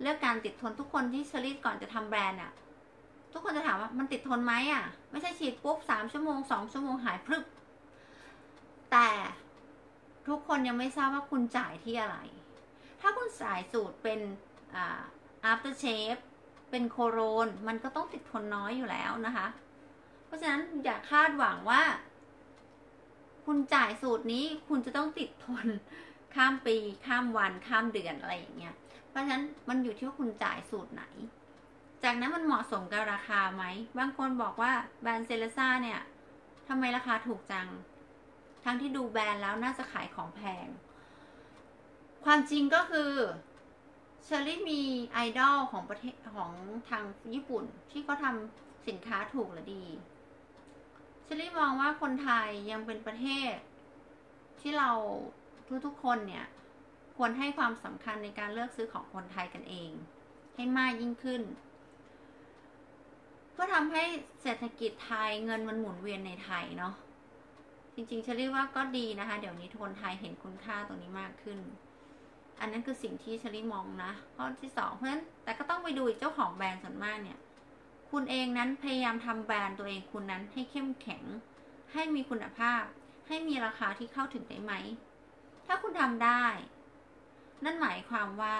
เลือกการติดทนทุกคนที่เชอรี่ก่อนจะทำแบรนด์อ่ะทุกคนจะถามว่ามันติดทนไหมอ่ะไม่ใช่ฉีดปุ๊บสามชั่วโมงสองชั่วโมงหายพรึบแต่ทุกคนยังไม่ทราบว่าคุณจ่ายที่อะไรถ้าคุณจ่ายสูตรเป็นอ่า after shave เป็นโคโรนมันก็ต้องติดทนน้อยอยู่แล้วนะคะเพราะฉะนั้นอย่าคาดหวังว่าคุณจ่ายสูตรนี้คุณจะต้องติดทนข้ามปีข้ามวันข้ามเดือนอะไรอย่างเงี้ยเพราะฉะนั้นมันอยู่ที่ว่าคุณจ่ายสูตรไหนจากนั้นมันเหมาะสมกับราคาไหมบางคนบอกว่าแบรนด์เซเลซ่าเนี่ยทำไมราคาถูกจังทั้งที่ดูแบรนด์แล้วน่าจะขายของแพงความจริงก็คือเชอรี่มีไอดอลของประเทศของทางญี่ปุ่นที่เขาทำสินค้าถูกและดีเชอรี่มองว่าคนไทยยังเป็นประเทศที่เราทุกๆคนเนี่ยควรให้ความสำคัญในการเลือกซื้อของคนไทยกันเองให้มากยิ่งขึ้นเพื่อทำให้เศรษฐกิจไทยเงินมันหมุนเวียนในไทยเนาะจริงๆเชอรี่ว่าก็ดีนะคะเดี๋ยวนี้คนไทยเห็นคุณค่าตรงนี้มากขึ้นอันนั้นคือสิ่งที่เชอรี่มองนะข้อที่สองเพราะฉะนั้นแต่ก็ต้องไปดูเจ้าของแบรนด์ส่วนมากเนี่ยคุณเองนั้นพยายามทำแบรนด์ตัวเองคุณนั้นให้เข้มแข็งให้มีคุณภาพให้มีราคาที่เข้าถึงได้ไหมถ้าคุณทำได้นั่นหมายความว่า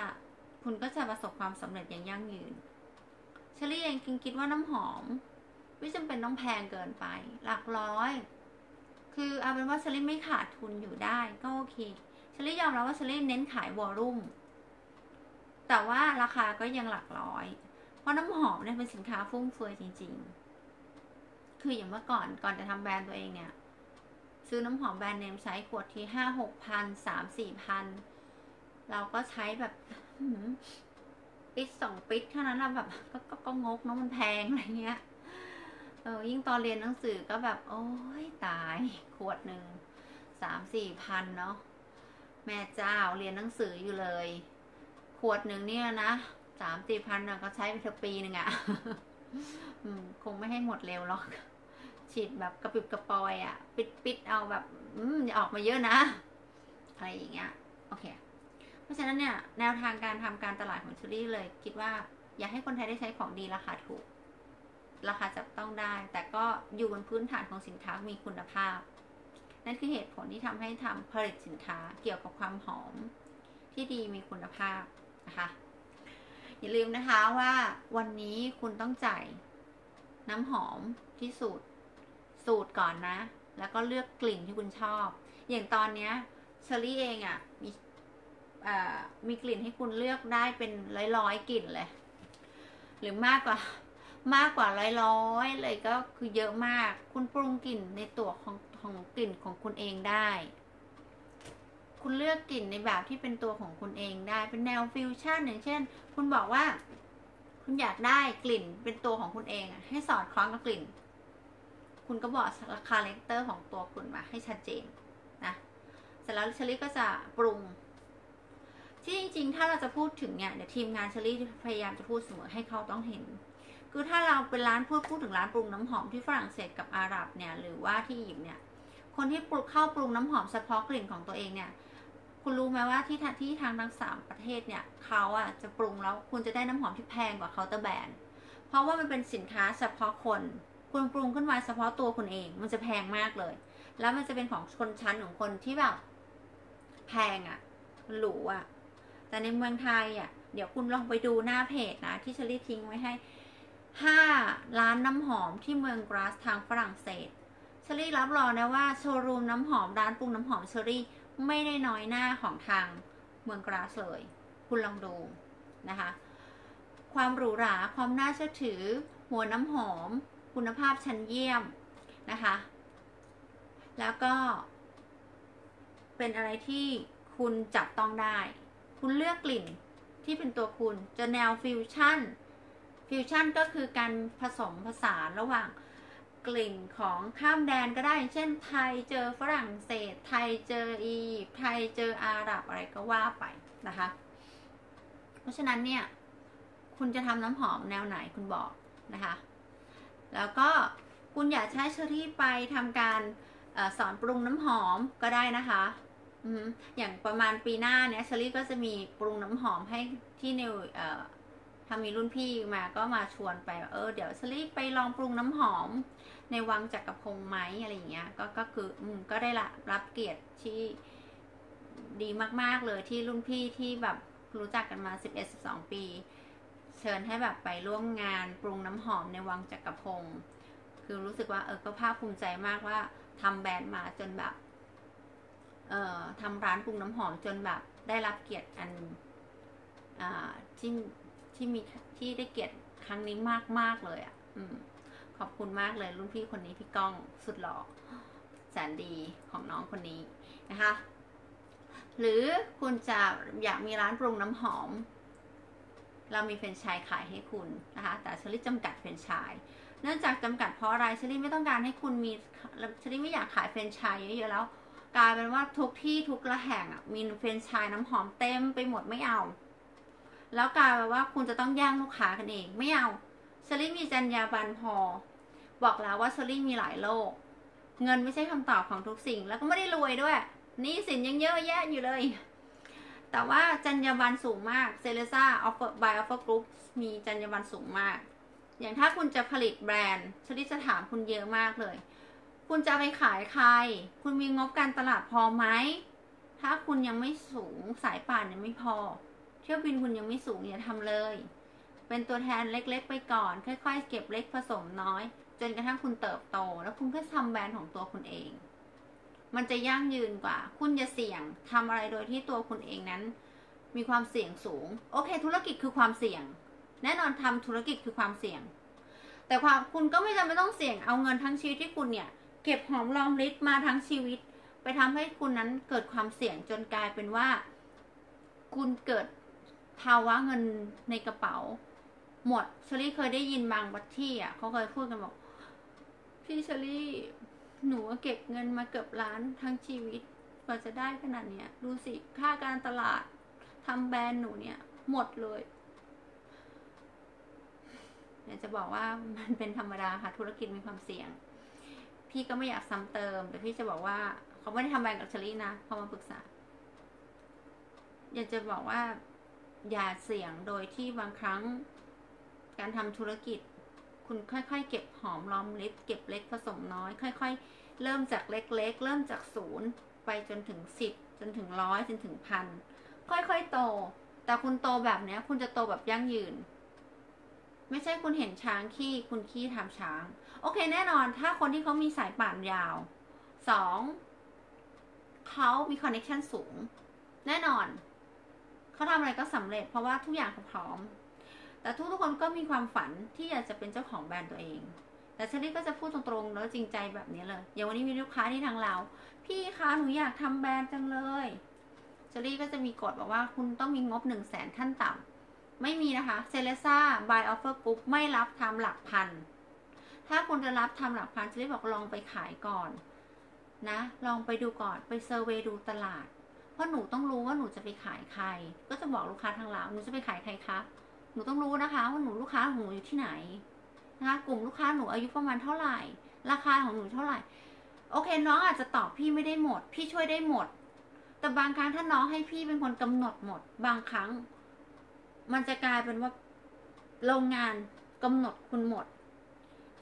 คุณก็จะประสบความสำเร็จอย่างยั่งยืนเชอรี่เองคิดว่าน้ำหอมไม่จำเป็นต้องแพงเกินไปหลักร้อยคือเอาเป็นว่าเชอรี่ไม่ขาดทุนอยู่ได้ก็โอเคเชอรี่ยอมรับว่าเชอรี่เน้นขายวอลลุ่มแต่ว่าราคาก็ยังหลักร้อยเพราะน้ำหอมเนี่ยเป็นสินค้าฟุ่มเฟือยจริงๆคืออย่างเมื่อก่อนก่อนจะทำแบรนด์ตัวเองเนี่ยซื้อน้ำหอมแบรนด์เนมใช้ขวดที่ห้าหกพันสามสี่พันเราก็ใช้แบบปิดสองปิดเท่านั้นเราแบบก็ก็ก็งกเนาะมันแพงอะไรเงี้ยเออยิ่งตอนเรียนหนังสือก็แบบโอ้ยตายขวดหนึ่งสามสี่พันเนาะแม่เจ้าเรียนหนังสืออยู่เลยขวดหนึ่งเนี่ยนะสามสี่พันน่ะก็ใช้ไปทั้งปีนึงอ่ะ คงไม่ให้หมดเร็วหรอกฉีดแบบกระปิบกระปอยอ่ะปิดปิดเอาแบบอืมออกมาเยอะนะอะไรอย่างเงี้ยโอเคเพราะฉะนั้นเนี่ยแนวทางการทำการตลาดของเชอรี่เลยคิดว่าอยากให้คนไทยได้ใช้ของดีราคาถูกราคาจับต้องได้แต่ก็อยู่บนพื้นฐานของสินค้ามีคุณภาพนั่นคือเหตุผลที่ทำให้ทำผลิตสินค้าเกี่ยวกับความหอมที่ดีมีคุณภาพนะคะอย่าลืมนะคะว่าวันนี้คุณต้องจ่ายน้ำหอมที่สูตรสูตรก่อนนะแล้วก็เลือกกลิ่นที่คุณชอบ อย่างตอนเนี้ยเชอรี่เองอ่ะมีอ่ามีกลิ่นให้คุณเลือกได้เป็นร้อยๆกลิ่นเลยหรือมากกว่ามากกว่าร้อยๆเลยก็คือเยอะมากคุณปรุงกลิ่นในตัวของของกลิ่นของคุณเองได้คุณเลือกกลิ่นในแบบที่เป็นตัวของคุณเองได้เป็นแนวฟิวชั่นอย่างเช่นคุณบอกว่าคุณอยากได้กลิ่นเป็นตัวของคุณเองอ่ะให้สอดคล้องกับกลิ่นคุณก็บอกคาแรคเตอร์ของตัวคุณมาให้ชัดเจนนะเสร็จแล้วเชลลี่ก็จะปรุงที่จริงๆถ้าเราจะพูดถึงเนี่ยเดี๋ยวทีมงานเชลลี่พยายามจะพูดเสมอให้เขาต้องเห็นคือถ้าเราเป็นร้านพูดพูดถึงร้านปรุงน้ำหอมที่ฝรั่งเศสกับอาหรับเนี่ยหรือว่าที่อียิปต์เนี่ยคนที่ปลูกเข้าปรุงน้ำหอมเฉพาะกลิ่นของตัวเองเนี่ยคุณรู้ไหมว่าที่ที่ทางทั้งสามประเทศเนี่ยเขาอ่ะจะปรุงแล้วคุณจะได้น้ำหอมที่แพงกว่าเคาน์เตอร์แบรนด์เพราะว่ามันเป็นสินค้าเฉพาะคนคุณปรุงขึ้นมาเฉพาะตัวคุณเองมันจะแพงมากเลยแล้วมันจะเป็นของชนชั้นของคนที่แบบแพงอ่ะหรูอ่ะแต่ในเมืองไทยอ่ะเดี๋ยวคุณลองไปดูหน้าเพจนะที่เชลลี่ทิ้งไว้ให้ห้าร้านน้ำหอมที่เมืองกราสทางฝรั่งเศสเชอรี่รับรองนะว่าโชว์รูมน้ำหอมร้านปรุงน้ำหอมเชอรี่ไม่ได้น้อยหน้าของทางเมืองกราสเลยคุณลองดูนะคะความหรูหราความน่าเชื่อถือหัวน้ำหอมคุณภาพชั้นเยี่ยมนะคะแล้วก็เป็นอะไรที่คุณจับต้องได้คุณเลือกกลิ่นที่เป็นตัวคุณจะแนวฟิวชั่นฟิวชั่นก็คือการผสมผสานระหว่างกลิ่นของข้ามแดนก็ได้เช่นไทยเจอฝรั่งเศสไทยเจออียิปต์ไทยเจออาหรับอะไรก็ว่าไปนะคะเพราะฉะนั้นเนี่ยคุณจะทำน้ำหอมแนวไหนคุณบอกนะคะแล้วก็คุณอยากใช้เชอรี่ไปทำการอสอนปรุงน้ำหอมก็ได้นะคะอืมอย่างประมาณปีหน้าเนี่ยเชอรี่ก็จะมีปรุงน้ำหอมให้ที่ในถ้ามีรุ่นพี่มาก็มาชวนไปเออเดี๋ยวเชอรี่ไปลองปรุงน้ำหอมในวังจักรพงศ์ไหมอะไรอย่างเงี้ยก็ก็คืออืมก็ได้ละรับเกียรติที่ดีมากๆเลยที่รุ่นพี่ที่แบบรู้จักกันมา สิบเอ็ด สิบสอง ปีเชิญให้แบบไปร่วมงานปรุงน้ำหอมในวังจักรพงศ์คือรู้สึกว่าเออก็ภาคภูมิใจมากว่าทำแบรนด์มาจนแบบเอ่อทำร้านปรุงน้ำหอมจนแบบได้รับเกียรติอันอ่าที่ที่มีที่ได้เกียรติครั้งนี้มากมากเลยอ่ะอืมขอบคุณมากเลยรุ่นพี่คนนี้พี่ก้องสุดหล่อแสนดีของน้องคนนี้นะคะหรือคุณจะอยากมีร้านปรุงน้ำหอมเรามีแฟรนไชส์ขายให้คุณนะคะแต่เชอรี่จำกัดแฟรนไชส์เนื่องจากจำกัดเพราะอะไรเชอรี่ไม่ต้องการให้คุณมีเชอรี่ไม่อยากขายแฟรนไชส์เยอะๆแล้วกลายเป็นว่าทุกที่ทุกละแห่งมีแฟรนไชส์น้ำหอมเต็มไปหมดไม่เอาแล้วกลายเป็นว่าคุณจะต้องแย่งลูกค้ากันเองไม่เอาเชอรี่มีจรรยาบรรณพอบอกแล้วว่าเชอรี่มีหลายโลกเงินไม่ใช่คำตอบของทุกสิ่งแล้วก็ไม่ได้รวยด้วยนี่สินยังเยอะแยะอยู่เลยแต่ว่าจรรยาบรรณสูงมากเซเลซ่าออฟเฟอร์บายออฟเฟอร์กรุ๊ปมีจรรยาบรรณสูงมากอย่างถ้าคุณจะผลิตแบรนด์เชอรี่จะถามคุณเยอะมากเลยคุณจะไปขายใครคุณมีงบการตลาดพอไหมถ้าคุณยังไม่สูงสายป่านยังไม่พอเที่ยวบินคุณยังไม่สูงอย่าทำเลยเป็นตัวแทนเล็กๆไปก่อนค่อยๆเก็บเล็กผสมน้อยจนกระทั่งคุณเติบโตแล้วคุณก็ทำแบรนด์ของตัวคุณเองมันจะยั่งยืนกว่าคุณจะเสี่ยงทำอะไรโดยที่ตัวคุณเองนั้นมีความเสี่ยงสูงโอเคธุรกิจคือความเสี่ยงแน่นอนทำธุรกิจคือความเสี่ยงแต่ความคุณก็ไม่จำเป็นต้องเสี่ยงเอาเงินทั้งชีวิตที่คุณเนี่ยเก็บหอมรอมริบมาทั้งชีวิตไปทำให้คุณนั้นเกิดความเสี่ยงจนกลายเป็นว่าคุณเกิดภาวะเงินในกระเป๋าหมดเชอรี่เคยได้ยินบางบัตที่อ่ะเขาเคยพูดกันบอกพี่เชอรี่หนูเก็บเงินมาเกือบล้านทั้งชีวิตกว่าจะได้ขนาดเนี้ยดูสิค่าการตลาดทำแบรนด์หนูเนี่ยหมดเลยอยากจะบอกว่ามันเป็นธรรมดาค่ะธุรกิจมีความเสี่ยงพี่ก็ไม่อยากซ้ำเติมแต่พี่จะบอกว่าเขาไม่ได้ทำแบรนด์กับเชอรี่นะเขามาปรึกษาอยากจะบอกว่าอย่าเสี่ยงโดยที่บางครั้งการทำธุรกิจคุณค่อยๆเก็บหอมรอมริบเก็บเล็กผสมน้อยค่อยๆเริ่มจากเล็กๆเริ่มจากศูนย์ไปจนถึงสิบจนถึงร้อยจนถึงพันค่อยๆโตแต่คุณโตแบบนี้คุณจะโตแบบยั่งยืนไม่ใช่คุณเห็นช้างขี้คุณขี้ทำช้างโอเคแน่นอนถ้าคนที่เขามีสายป่านยาวสอง เขามีคอนเนคชั่นสูงแน่นอนเขาทำอะไรก็สำเร็จเพราะว่าทุกอย่างเขาพร้อมแต่ทุกทุกคนก็มีความฝันที่อยากจะเป็นเจ้าของแบรนด์ตัวเองแต่เชอรี่ก็จะพูดตรงๆแล้วจริงใจแบบนี้เลยอย่างวันนี้มีลูกค้าที่ทางเราพี่คะหนูอยากทำแบรนด์จังเลยเชอรี่ก็จะมีกฎบอกว่าคุณต้องมีงบหนึ่งแสนขั้นต่ำไม่มีนะคะเซเลซ่าบายออฟเฟอร์ปุ๊บไม่รับทำหลักพันถ้าคุณจะรับทำหลักพันเชอรี่บอกลองไปขายก่อนนะลองไปดูก่อนไปเซอร์เวย์ดูตลาดเพราะหนูต้องรู้ว่าหนูจะไปขายใครก็จะบอกลูกค้าทางเราหนูจะไปขายใครคะหนูต้องรู้นะคะว่าหนูลูกค้าของหนูอยู่ที่ไหนนะคะกลุ่มลูกค้าหนูอายุประมาณเท่าไหร่ราคาของหนูเท่าไหร่โอเคน้องอาจจะตอบพี่ไม่ได้หมดพี่ช่วยได้หมดแต่บางครั้งถ้าน้องให้พี่เป็นคนกำหนดหมดบางครั้งมันจะกลายเป็นว่าโรงงานกำหนดคุณหมด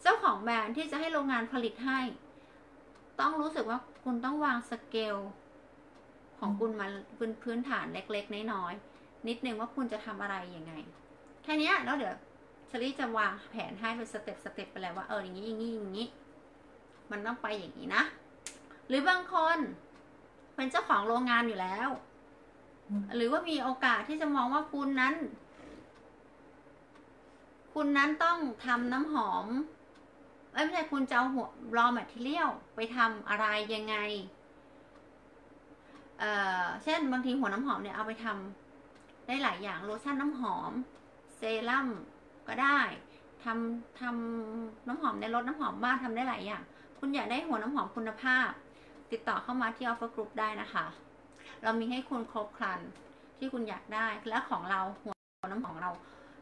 เจ้าของแบรนด์ที่จะให้โรงงานผลิตให้ต้องรู้สึกว่าคุณต้องวางสเกลของคุณมาเป็นพื้นฐานเล็กๆน้อยๆนิดนึงว่าคุณจะทำอะไรยังไงแค่นี้แล้วเดี๋ยวเชอรี่จะวางแผนให้เป็นสเต็ปสเต็ปไปเลยว่าเอออย่างนี้อย่างนี้อย่างนี้มันต้องไปอย่างนี้นะหรือบางคนเป็นเจ้าของโรงงานอยู่แล้วหรือว่ามีโอกาสที่จะมองว่าคุณนั้นคุณนั้นต้องทำน้ำหอมไม่ใช่คุณจะเอาหัวรอแมทเรียลไปทำอะไรยังไงเอ่อเช่นบางทีหัวน้ำหอมเนี่ยเอาไปทำได้หลายอย่างโลชั่นน้ำหอมเซรั่มก็ได้ทำทำน้ำหอมในรถน้ำหอมบ้านทำได้หลายอย่างคุณอยากได้หัวน้ำหอมคุณภาพติดต่อเข้ามาที่ออฟเฟอร์กรุ๊ปได้นะคะเรามีให้คุณครบครันที่คุณอยากได้และของเราหัวน้ำหอมเรา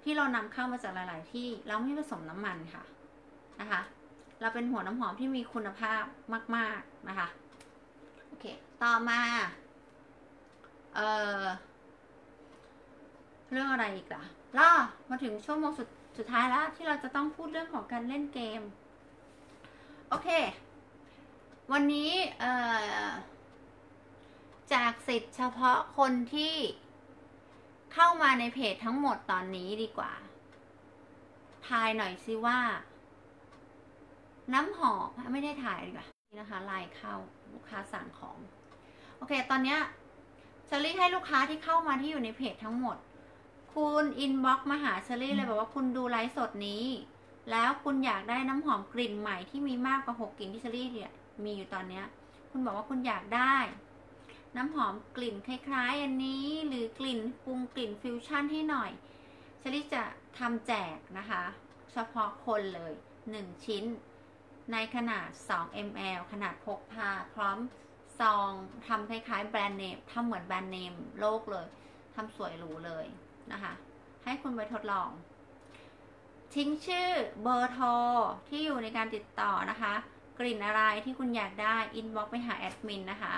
ที่เรานำเข้ามาจากหลายๆที่เราไม่ผสมน้ำมันค่ะนะคะเราเป็นหัวน้ำหอมที่มีคุณภาพมากๆนะคะโอเคต่อมาเออเรื่องอะไรอีกล่ะล่ะมาถึงชั่วโมงสุดสุดท้ายแล้วที่เราจะต้องพูดเรื่องของการเล่นเกมโอเควันนี้เอ่อแจกสิทธิ์เฉพาะคนที่เข้ามาในเพจทั้งหมดตอนนี้ดีกว่าถ่ายหน่อยสิว่าน้ำหอมไม่ได้ถ่ายดีกว่านี่นะคะไลน์เข้าลูกค้าสั่งของโอเคตอนเนี้ยเชอรี่ให้ลูกค้าที่เข้ามาที่อยู่ในเพจทั้งหมดคุณอินบ็อกซ์มาหาเชอรี่เลยบอกว่าคุณดูไลฟ์สดนี้แล้วคุณอยากได้น้ำหอมกลิ่นใหม่ที่มีมากกว่าหกกลิ่นที่เชอรี่เนี่ยมีอยู่ตอนนี้คุณบอกว่าคุณอยากได้น้ำหอมกลิ่นคล้ายๆอันนี้หรือกลิ่นปรุงกลิ่นฟิวชั่นให้หน่อยเชอรี่จะทำแจกนะคะเฉพาะคนเลยหนึ่งชิ้นในขนาดสองมิลลิลิตร ขนาดพกพาพร้อมซองทำคล้ายๆแบรนด์เนมทำเหมือนแบรนด์เนมโลกเลยทำสวยหรูเลยนะคะให้คุณไปทดลองทิ้งชื่อเบอร์โทรที่อยู่ในการติดต่อนะคะกลิ่นอะไรที่คุณอยากได้อินบ็อกซ์ไปหาแอดมินนะคะ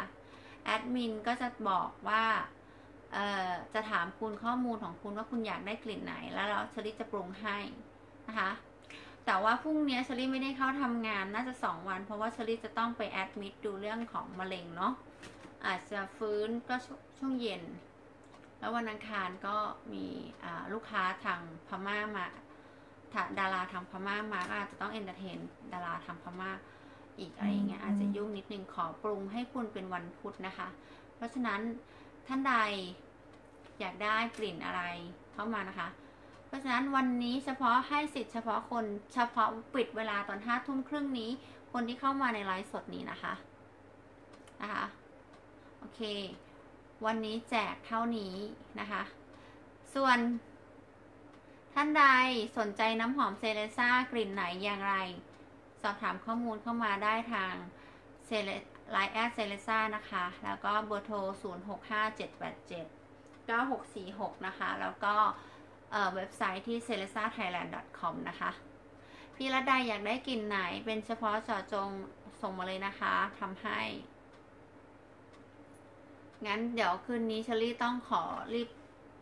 แอดมินก็จะบอกว่าเอ่อจะถามคุณข้อมูลของคุณว่าคุณอยากได้กลิ่นไหนแล้วเราเชอรี่จะปรุงให้นะคะแต่ว่าพรุ่งนี้เชอรี่ไม่ได้เข้าทำงานน่าจะสองวันเพราะว่าเชอรี่จะต้องไปแอดมิดดูเรื่องของมะเร็งเนาะอาจจะฟื้นก็ช่วงเย็นแล้ววันอังคารก็มีลูกค้าทางพม่ามาดาราทางพม่ามาก็อาจจะต้องเอนเตอร์เทนดาราทางพม่าอีกอะไรอย่างเงี้ยอาจจะยุ่งนิดนึงขอปรุงให้คุณเป็นวันพุธนะคะเพราะฉะนั้นท่านใดอยากได้กลิ่นอะไรเข้ามานะคะเพราะฉะนั้นวันนี้เฉพาะให้สิทธิ์เฉพาะคนเฉพาะปิดเวลาตอนห้าทุ่มครึ่งนี้คนที่เข้ามาในไลฟ์สดนี้นะคะนะคะโอเควันนี้แจกเท่านี้นะคะส่วนท่านใดสนใจน้ำหอมเซเลซ่ากลิ่นไหนอย่างไรสอบถามข้อมูลเข้ามาได้ทางไลน์แอดเซเลซ่านะคะแล้วก็เบอร์โทรศูนย์ หก ห้า เจ็ด แปด เจ็ด เก้า หก สี่ หกนะคะแล้วก็เว็บไซต์ที่ เซเลซ่าไทยแลนด์ ดอท คอม นะคะพี่ละดาอยากได้กลิ่นไหนเป็นเฉพาะเจาะจงส่งมาเลยนะคะทำให้งั้นเดี๋ยวคืนนี้เชอรี่ต้องขอรีบ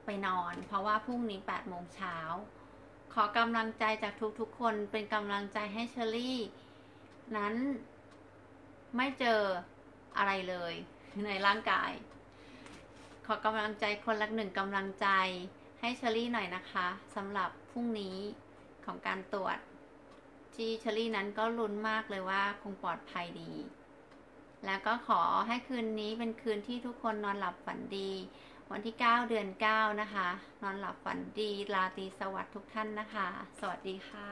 ไปนอนเพราะว่าพรุ่งนี้แปดโมงเช้าขอกำลังใจจากทุกๆคนเป็นกำลังใจให้เชอรี่นั้นไม่เจออะไรเลยในร่างกายขอกำลังใจคนละหนึ่งกำลังใจให้เชอรี่หน่อยนะคะสำหรับพรุ่งนี้ของการตรวจที่เชอรี่นั้นก็ลุ้นมากเลยว่าคงปลอดภัยดี แล้วก็ขอให้คืนนี้เป็นคืนที่ทุกคนนอนหลับฝันดีวันที่เก้าเดือนเก้านะคะนอนหลับฝันดีราตรีสวัสดิ์ทุกท่านนะคะสวัสดีค่ะ